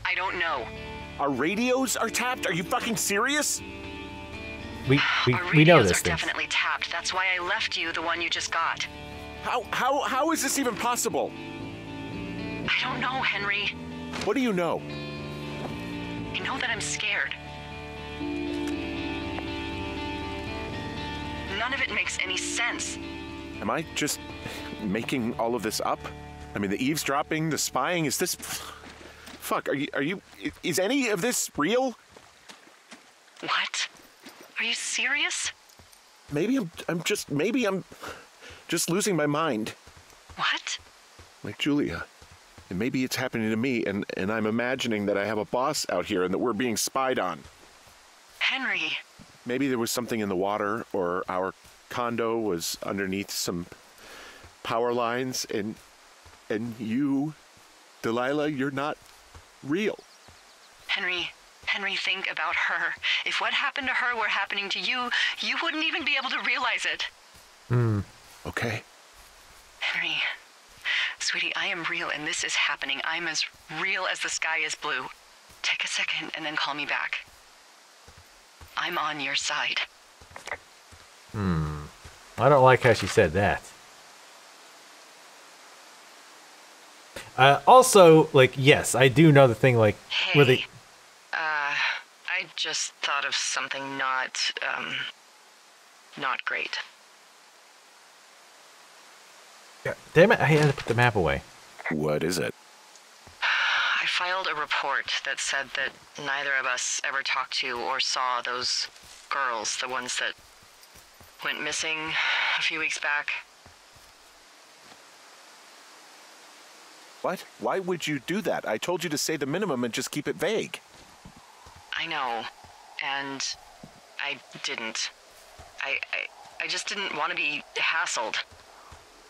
I don't know. Our radios are tapped? Are you fucking serious? We, we, Our we know this thing. Our radios are definitely tapped. That's why I left you the one you just got. How, how, how is this even possible? I don't know, Henry. What do you know? I know that I'm scared. None of it makes any sense. Am I just making all of this up? I mean, the eavesdropping, the spying, is this... Fuck, are you... Are you is any of this real? What? Are you serious? Maybe I'm, I'm just... Maybe I'm just losing my mind. What? Like Julia... And maybe it's happening to me, and, and I'm imagining that I have a boss out here and that we're being spied on. Henry. Maybe there was something in the water, or our condo was underneath some power lines, and, and you, Delilah, you're not real. Henry, Henry, think about her. If what happened to her were happening to you, you wouldn't even be able to realize it. Hmm. Okay. Henry. Sweetie, I am real, and this is happening. I'm as real as the sky is blue. Take a second, and then call me back. I'm on your side. Hmm. I don't like how she said that. Uh, also, like, yes, I do know the thing, like, hey, where they... uh, I just thought of something not, um, not great. God damn it, I had to put the map away. What is it? I filed a report that said that neither of us ever talked to or saw those girls, the ones that went missing a few weeks back. What? Why would you do that? I told you to say the minimum and just keep it vague. I know, and I didn't. I, I, I just didn't want to be hassled.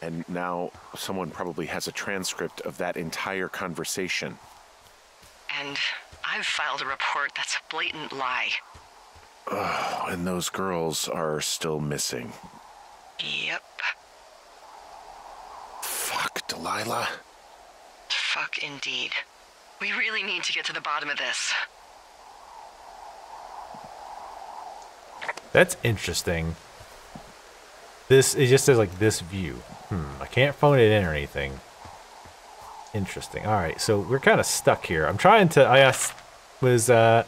And now someone probably has a transcript of that entire conversation. And I've filed a report that's a blatant lie. Oh, and those girls are still missing. Yep. Fuck, Delilah. Fuck indeed. We really need to get to the bottom of this. That's interesting. This, it just says like this view. Hmm, I can't phone it in or anything. Interesting. Alright, so we're kind of stuck here. I'm trying to, I asked, was uh,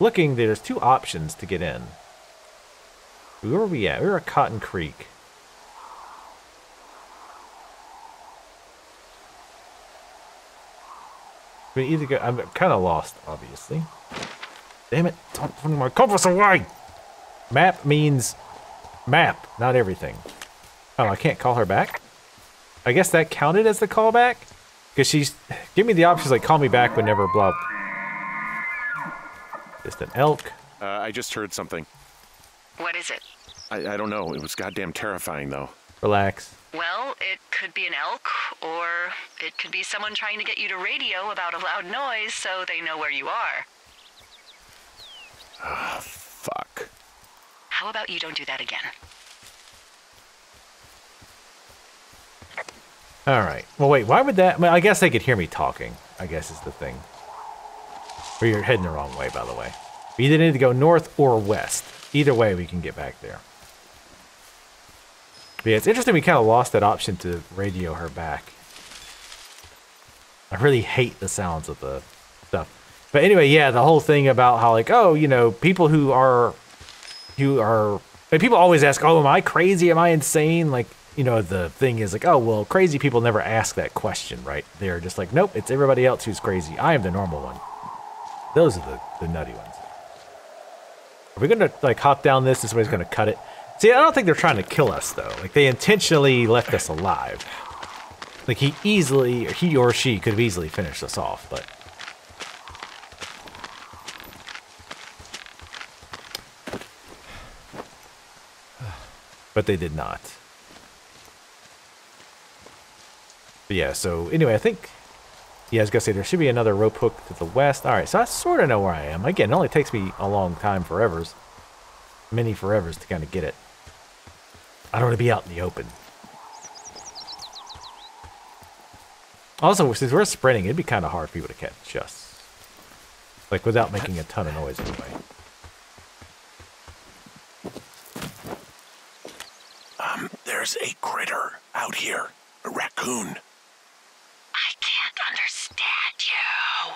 looking, there's two options to get in. Where were we at? We were at Cotton Creek. We either go, I'm kind of lost, obviously. Damn it, don't put my compass away! Map means map, not everything. Oh, I can't call her back? I guess that counted as the callback? Because she's, give me the options like call me back whenever blah. Just an elk. Uh, I just heard something. What is it? I, I don't know, it was goddamn terrifying though. Relax. Well, it could be an elk, or it could be someone trying to get you to radio about a loud noise so they know where you are. Ah, oh, fuck. How about you don't do that again? Alright. Well, wait, why would that... Well, I guess they could hear me talking, I guess is the thing. Or you're heading the wrong way, by the way. We either need to go north or west. Either way, we can get back there. But yeah, it's interesting we kind of lost that option to radio her back. I really hate the sounds of the stuff. But anyway, yeah, the whole thing about how like, oh, you know, people who are, who are, like, people always ask, oh, am I crazy? Am I insane? Like, you know, the thing is like, oh, well, crazy people never ask that question, right? They're just like, nope, it's everybody else who's crazy. I am the normal one. Those are the, the nutty ones. Are we gonna like hop down this and somebody's gonna cut it? See, I don't think they're trying to kill us, though. Like, they intentionally left us alive. Like, he easily, he or she could have easily finished us off, but... But they did not. But yeah, so, anyway, I think... Yeah, I was gonna say, there should be another rope hook to the west. Alright, so I sort of know where I am. Again, it only takes me a long time, forevers. Many forevers to kind of get it. I don't want to be out in the open. Also, since we're sprinting, it'd be kind of hard for people to catch us. Like, without making a ton of noise anyway. Um, there's a critter out here. A raccoon. I can't understand you.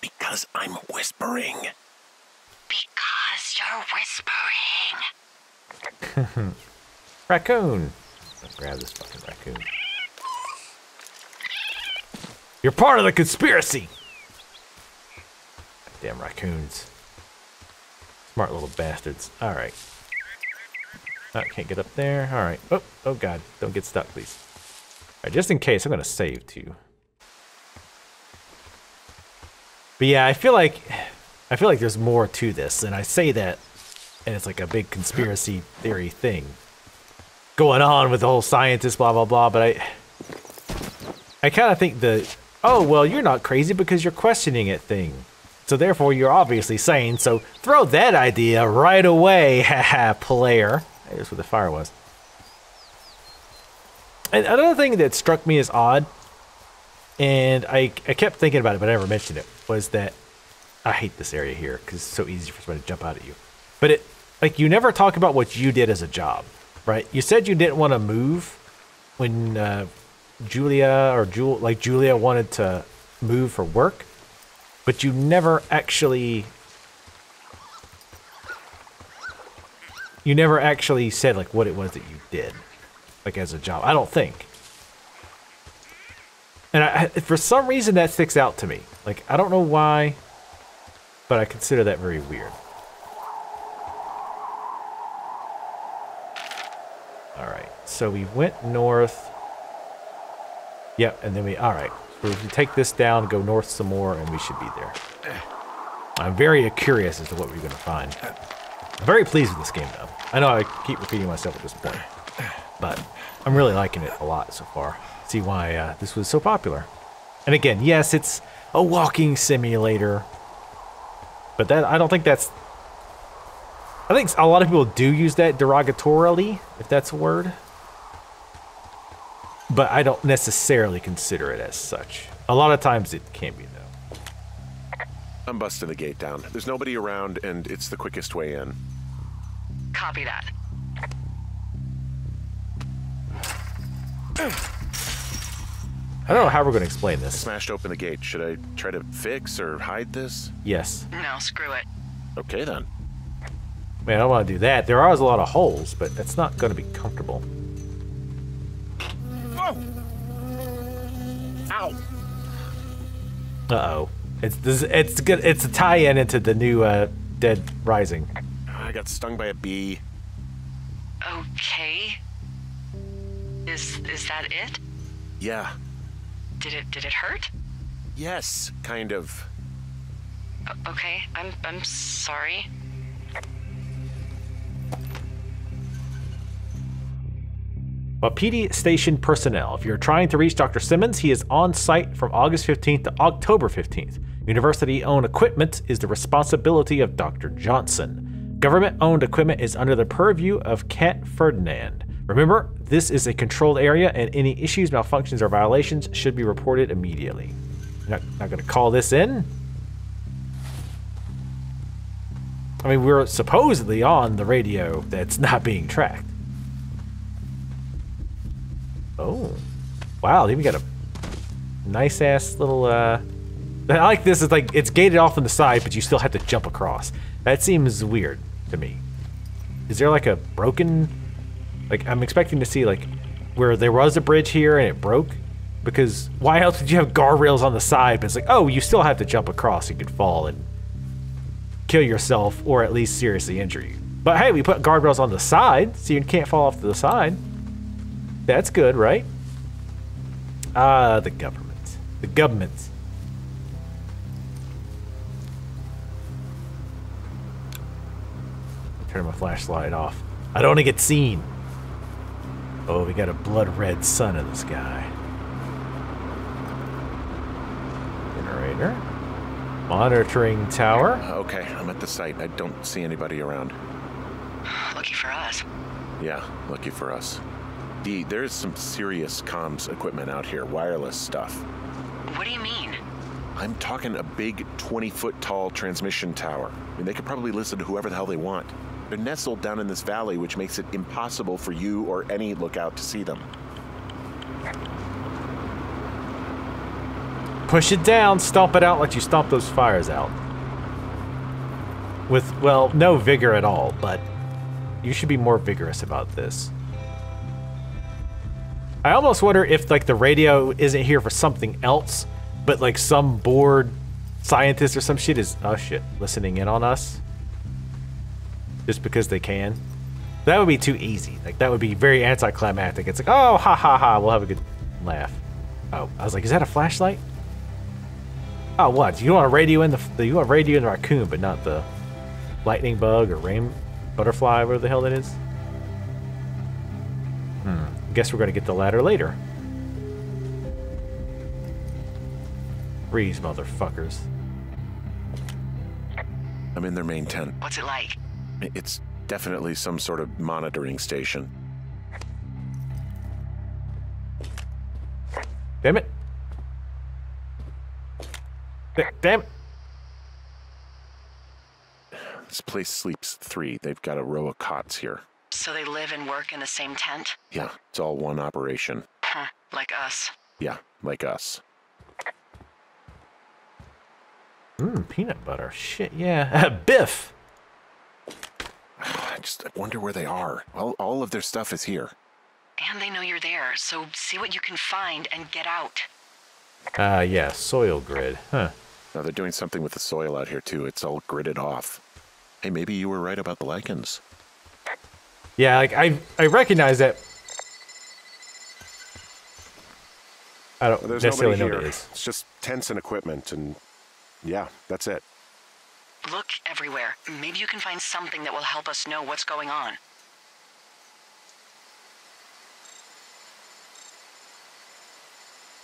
Because I'm whispering. Because you're whispering. Raccoon. Let's grab this fucking raccoon. You're part of the conspiracy! Damn raccoons. Smart little bastards. Alright. Oh, can't get up there. Alright. Oh, oh god. Don't get stuck, please. Alright, just in case, I'm gonna save too. But yeah, I feel like... I feel like there's more to this, and I say that, and it's like a big conspiracy theory thing going on with the whole scientist, blah, blah, blah, but I... I kind of think the... Oh, well, you're not crazy because you're questioning it thing. So therefore, you're obviously sane. So throw that idea right away, haha, player. Here's what the fire was. And another thing that struck me as odd, and I, I kept thinking about it, but I never mentioned it, was that I hate this area here because it's so easy for somebody to jump out at you. But it, like, you never talk about what you did as a job, right? You said you didn't want to move when... Uh, Julia or Jul like Julia wanted to move for work, but you never actually you never actually said like what it was that you did, like as a job. I don't think. And I, for some reason that sticks out to me. Like, I don't know why, but I consider that very weird. All right, so we went north. Yep, and then we, all right. So we can take this down, go north some more, and we should be there. I'm very curious as to what we're gonna find. I'm very pleased with this game, though. I know I keep repeating myself at this point, but I'm really liking it a lot so far. See why uh, this was so popular. And again, yes, it's a walking simulator, but that I don't think that's... I think a lot of people do use that derogatorily, if that's a word. But I don't necessarily consider it as such. A lot of times it can be, though. I'm busting the gate down. There's nobody around, and it's the quickest way in. Copy that. I don't know how we're going to explain this. I smashed open the gate. Should I try to fix or hide this? Yes. No, screw it. Okay, then. Man, I don't want to do that. There are a lot of holes, but that's not going to be comfortable. Whoa! Ow! Uh-oh. It's, this, it's, good. It's a tie-in into the new uh, Dead Rising. I got stung by a bee. Okay. Is, is that it? Yeah. Did it did it hurt? Yes, kind of. O okay, I'm I'm sorry. Wapiti Station personnel. If you're trying to reach Doctor Simmons, he is on site from August fifteenth to October fifteenth. University-owned equipment is the responsibility of Doctor Johnson. Government-owned equipment is under the purview of Cat Ferdinand. Remember, this is a controlled area, and any issues, malfunctions, or violations should be reported immediately. Not, not gonna call this in. I mean, we're supposedly on the radio that's not being tracked. Oh, wow! They even got a nice-ass little. Uh, I like this. It's like it's gated off on the side, but you still have to jump across. That seems weird to me. Is there like a broken? Like, I'm expecting to see, like, where there was a bridge here and it broke. Because why else would you have guardrails on the side? But it's like, oh, you still have to jump across. You could fall and kill yourself or at least seriously injure you. But hey, we put guardrails on the side so you can't fall off to the side. That's good, right? Ah, uh, the government. The government. Turn my flashlight off. I don't want to get seen. Oh, we got a blood-red sun in the sky. Generator. Monitoring tower. Okay, I'm at the site. I don't see anybody around. Lucky for us. Yeah, lucky for us. D, there is some serious comms equipment out here. Wireless stuff. What do you mean? I'm talking a big twenty-foot-tall transmission tower. I mean, they could probably listen to whoever the hell they want. They're nestled down in this valley, which makes it impossible for you or any lookout to see them. Push it down, stomp it out like you stomp those fires out. With, well, no vigor at all, but you should be more vigorous about this. I almost wonder if, like, the radio isn't here for something else, but, like, some bored scientist or some shit is, oh shit, listening in on us. Just because they can. That would be too easy. Like, that would be very anticlimactic. It's like, oh, ha ha ha, we'll have a good laugh. Oh, I was like, is that a flashlight? Oh, what? You want a radio in the you want radio in the raccoon, but not the lightning bug or rain butterfly, whatever the hell that is. Hmm. Guess we're gonna get the ladder later. Freeze, motherfuckers. I'm in their main tent. What's it like? It's definitely some sort of monitoring station. Damn it. Damn it. This place sleeps three. They've got a row of cots here. So they live and work in the same tent? Yeah, it's all one operation. Huh, like us. Yeah, like us. Mmm, peanut butter. Shit, yeah. Biff! I just wonder where they are. All, all of their stuff is here. And they know you're there, so see what you can find and get out. Ah, uh, yeah, soil grid. Huh. Now they're doing something with the soil out here, too. It's all gridded off. Hey, maybe you were right about the lichens. Yeah, like, I I recognize that. I don't well, necessarily know what it is. It's just tents and equipment, and yeah, that's it. Look everywhere. Maybe you can find something that will help us know what's going on.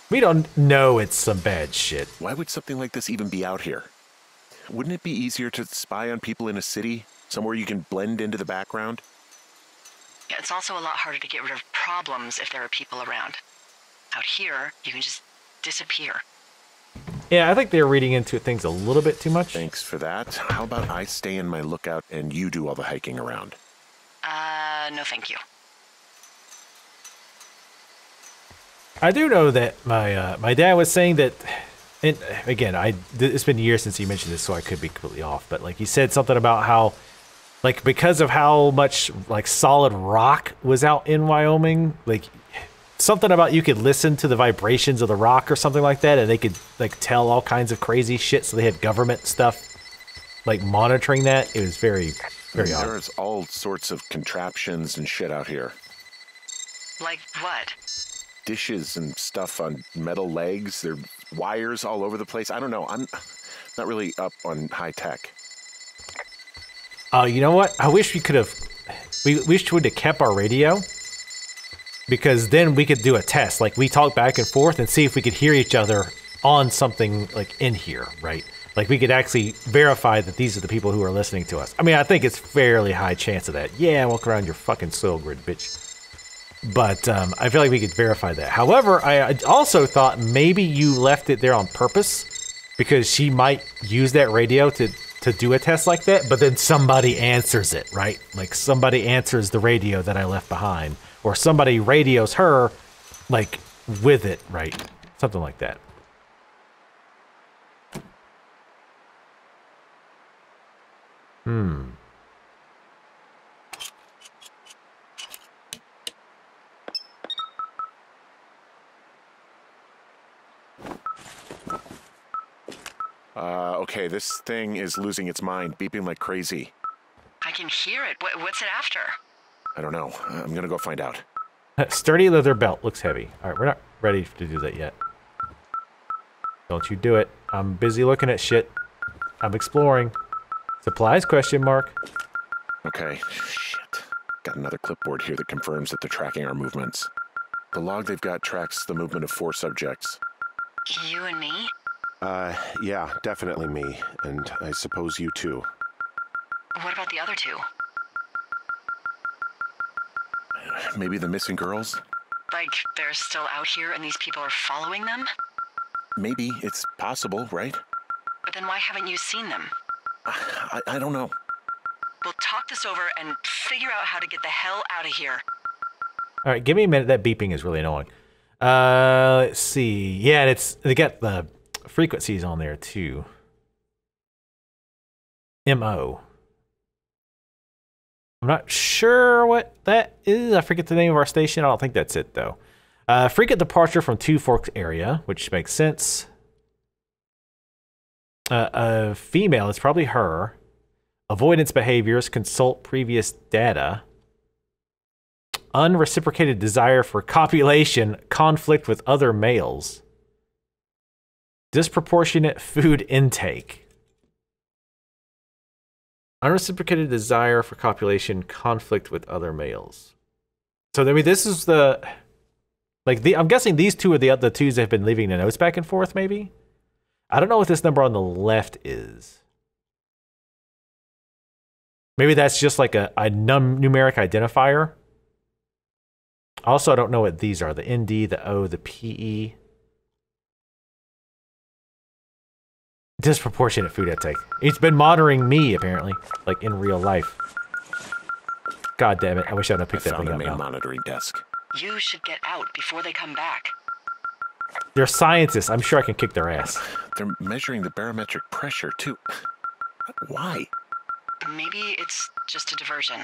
We don't know it's some bad shit. Why would something like this even be out here? Wouldn't it be easier to spy on people in a city? Somewhere you can blend into the background? Yeah, it's also a lot harder to get rid of problems if there are people around. Out here, you can just disappear. Yeah, I think they're reading into things a little bit too much. Thanks for that. How about I stay in my lookout and you do all the hiking around? Uh, no thank you. I do know that my uh, my dad was saying that, and again, I it's been years since he mentioned this, so I could be completely off. But like he said something about how, like because of how much like solid rock was out in Wyoming, like something about you could listen to the vibrations of the rock or something like that, and they could like tell all kinds of crazy shit. So they had government stuff like monitoring that. It was very, very odd. There's all sorts of contraptions and shit out here. Like what? Dishes and stuff on metal legs. There are wires all over the place. I don't know. I'm not really up on high tech. Oh, uh, you know what? I wish we could have. We wish we would have kept our radio because then we could do a test. Like we talk back and forth and see if we could hear each other on something like in here, right? Like we could actually verify that these are the people who are listening to us. I mean, I think it's fairly high chance of that. Yeah, walk around your fucking soil grid, bitch. But um, I feel like we could verify that. However, I also thought maybe you left it there on purpose because she might use that radio to, to do a test like that, but then somebody answers it, right? Like somebody answers the radio that I left behind or somebody radios her like with it, right? Something like that. Hmm. Uh, okay, this thing is losing its mind, beeping like crazy. I can hear it. What, what's it after? I don't know. I'm gonna go find out. Sturdy leather belt looks heavy. Alright, we're not ready to do that yet. Don't you do it. I'm busy looking at shit. I'm exploring. Supplies question mark. Okay, shit. Got another clipboard here that confirms that they're tracking our movements. The log they've got tracks the movement of four subjects. You and me? Uh, yeah, definitely me, and I suppose you too. What about the other two? Maybe the missing girls? Like, they're still out here and these people are following them? Maybe. It's possible, right? But then why haven't you seen them? I, I, I don't know. We'll talk this over and figure out how to get the hell out of here. Alright, give me a minute. That beeping is really annoying. Uh, let's see. Yeah, it's... They got the... frequencies on there too. M O I'm not sure what that is. I forget the name of our station. I don't think that's it though. Uh, frequent departure from Two Forks area, which makes sense. Uh, a female, it's probably her. Avoidance behaviors, consult previous data. Unreciprocated desire for copulation, conflict with other males. Disproportionate food intake. Unreciprocated desire for copulation, conflict with other males. So, I mean, this is the... Like, the, I'm guessing these two are the other twos that have been leaving the notes back and forth, maybe? I don't know what this number on the left is. Maybe that's just like a, a num numeric identifier. Also, I don't know what these are. The N D, the O, the P E... Disproportionate food intake. It's been monitoring me, apparently. Like, in real life. God damn it. I wish I would have picked I that thing up. I found the main monitoring desk. You should get out before they come back. They're scientists. I'm sure I can kick their ass. They're measuring the barometric pressure, too. Why? Maybe it's just a diversion.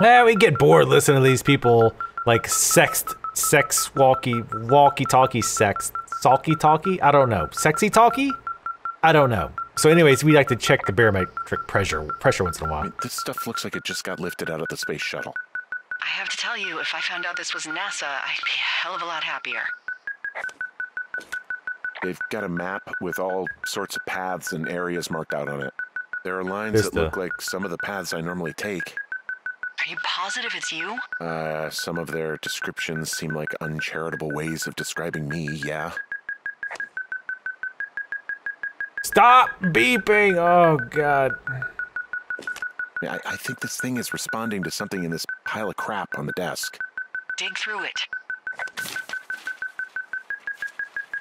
Eh, we get bored listening to these people, like, sexed, sex walkie, walkie-talkie sex, salky-talkie? I don't know. Sexy-talkie? I don't know. So anyways, we like to check the barometric pressure, pressure once in a while. I mean, this stuff looks like it just got lifted out of the space shuttle. I have to tell you, if I found out this was NASA, I'd be a hell of a lot happier. They've got a map with all sorts of paths and areas marked out on it. There are lines There's that the... look like some of the paths I normally take. Are you positive it's you? Uh, some of their descriptions seem like uncharitable ways of describing me, yeah. Stop beeping! Oh, God. I, I think this thing is responding to something in this pile of crap on the desk. Dig through it.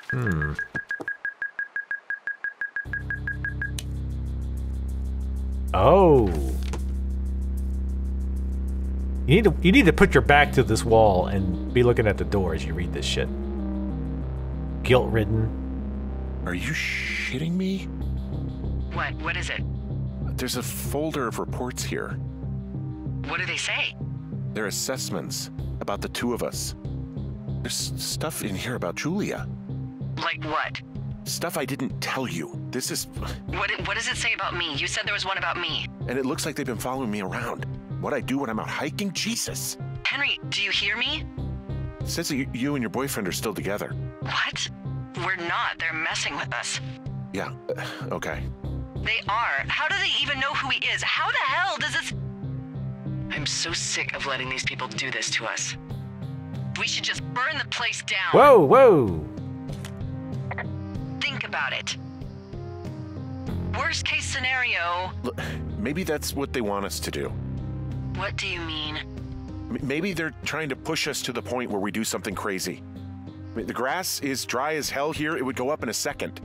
Hmm. Oh. You need to you need to put your back to this wall and be looking at the door as you read this shit. Guilt-ridden. Are you shitting me? What? What is it? There's a folder of reports here. What do they say? They're assessments about the two of us. There's stuff in here about Julia. Like what? Stuff I didn't tell you. This is... What, what does it say about me? You said there was one about me. And it looks like they've been following me around. What I do when I'm out hiking? Jesus! Henry, do you hear me? It says that you, you and your boyfriend are still together. What? We're not. They're messing with us. Yeah, okay. They are. How do they even know who he is? How the hell does this... I'm so sick of letting these people do this to us. We should just burn the place down. Whoa, whoa! Think about it. Worst case scenario... Maybe that's what they want us to do. What do you mean? M- maybe they're trying to push us to the point where we do something crazy. I mean, the grass is dry as hell here. It would go up in a second.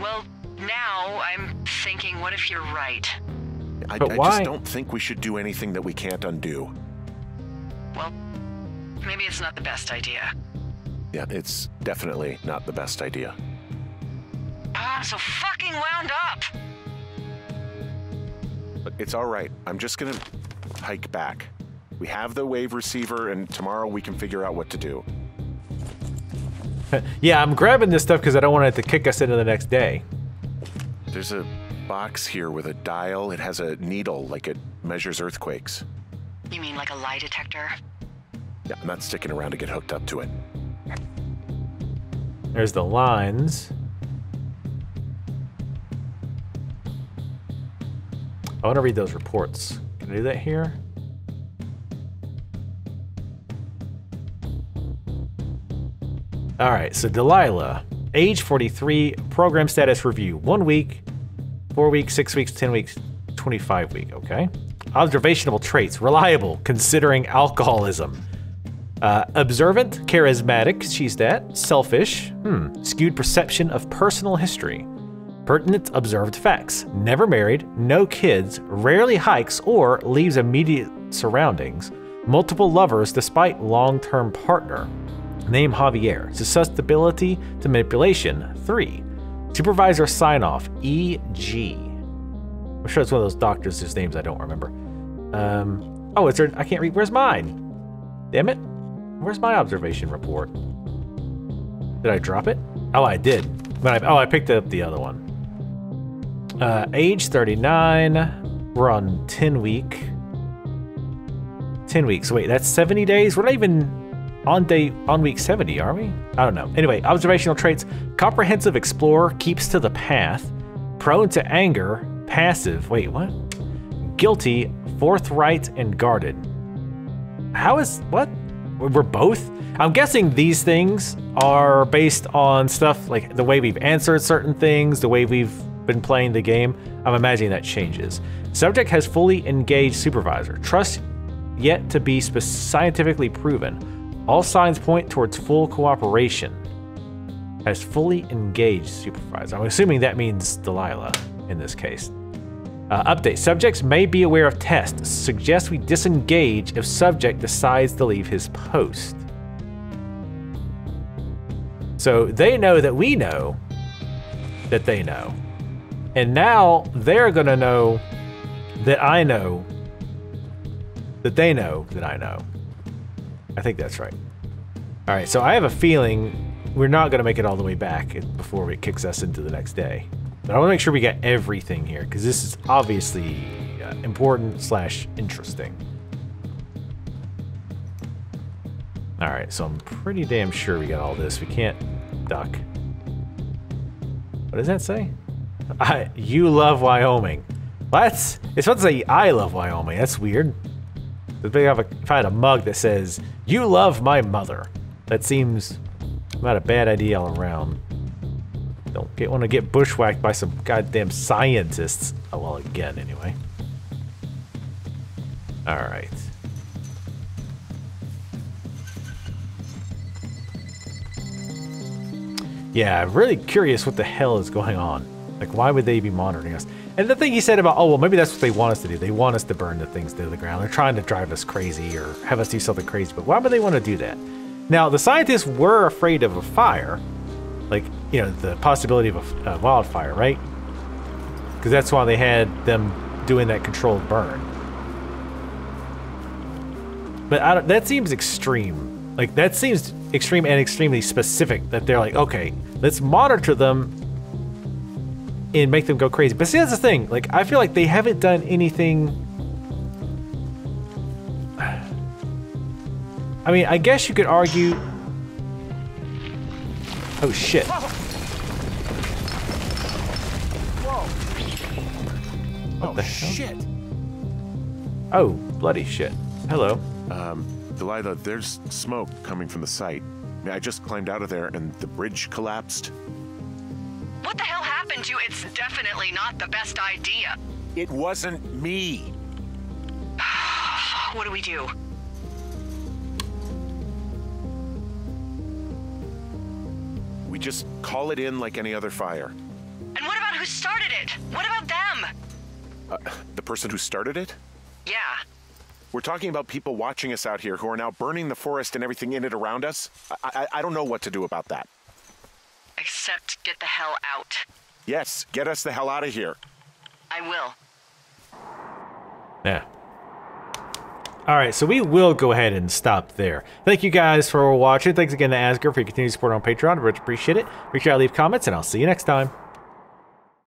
Well, now I'm thinking, what if you're right? I, but I why? just don't think we should do anything that we can't undo. Well, maybe it's not the best idea. Yeah, it's definitely not the best idea. Oh, I'm so fucking wound up! Look, it's alright. I'm just gonna hike back. We have the wave receiver, and tomorrow we can figure out what to do. Yeah, I'm grabbing this stuff because I don't want it to kick us into the next day. There's a box here with a dial. It has a needle, like it measures earthquakes. You mean like a lie detector? Yeah, I'm not sticking around to get hooked up to it. There's the lines. I want to read those reports. Can I do that here? All right, so Delilah, age forty-three, program status review. One week, four weeks, six weeks, ten weeks, twenty-five week, okay. Observational traits, reliable, considering alcoholism. Uh, observant, charismatic, she's that. Selfish, hmm, skewed perception of personal history. Pertinent observed facts. Never married, no kids, rarely hikes or leaves immediate surroundings. Multiple lovers despite long-term partner. Name Javier. Susceptibility to manipulation, three. Supervisor sign-off, E G. I'm sure it's one of those doctors whose names I don't remember. Um, oh, it's there, I can't read. Where's mine? Damn it. Where's my observation report? Did I drop it? Oh, I did. But I, oh, I picked up the other one. Uh, age thirty-nine, we're on ten week. ten weeks, wait, that's seventy days? We're not even on day, on week seventy, are we? I don't know. Anyway, observational traits, comprehensive explorer, keeps to the path, prone to anger, passive, wait, what? Guilty, forthright, and guarded. How is, what? We're both? I'm guessing these things are based on stuff like the way we've answered certain things, the way we've been playing the game. I'm imagining that changes. Subject has fully engaged supervisor. Trust yet to be scientifically proven. All signs point towards full cooperation. Has fully engaged supervisor. I'm assuming that means Delilah in this case. Uh, update. Subjects may be aware of tests. Suggest we disengage if subject decides to leave his post. So they know that we know that they know. And now they're gonna know that I know that they know that I know. I think that's right. All right, so I have a feeling we're not gonna make it all the way back before it kicks us into the next day. But I wanna make sure we get everything here because this is obviously uh, important slash interesting. All right, so I'm pretty damn sure we got all this. We can't duck. What does that say? I, you love Wyoming. That's, it's supposed to say I love Wyoming. That's weird. If I, have a, if I had a mug that says, you love my mother. That seems not a bad idea all around. Don't get, want to get bushwhacked by some goddamn scientists. Oh, well, again, anyway. All right. Yeah, I'm really curious what the hell is going on. Like, why would they be monitoring us? And the thing he said about, oh, well, maybe that's what they want us to do. They want us to burn the things to the ground. They're trying to drive us crazy or have us do something crazy, but why would they want to do that? Now, the scientists were afraid of a fire, like, you know, the possibility of a, a wildfire, right? Because that's why they had them doing that controlled burn. But I don't, that seems extreme. Like, that seems extreme and extremely specific that they're like, okay, let's monitor them and make them go crazy. But see, that's the thing. Like, I feel like they haven't done anything. I mean, I guess you could argue. Oh shit. Whoa. What oh the hell? Shit. Oh, bloody shit. Hello. Um, Delilah, there's smoke coming from the site. I just climbed out of there and the bridge collapsed. What the hell happened to you? It's definitely not the best idea. It wasn't me. What do we do? We just call it in like any other fire. And what about who started it? What about them? Uh, the person who started it? Yeah. We're talking about people watching us out here who are now burning the forest and everything in it around us. I, I, I don't know what to do about that. Except get the hell out. Yes, get us the hell out of here. I will. Yeah. All right, so we will go ahead and stop there. Thank you guys for watching. Thanks again to Asker for your continued support on Patreon. I really appreciate it. Make sure to leave comments, and I'll see you next time.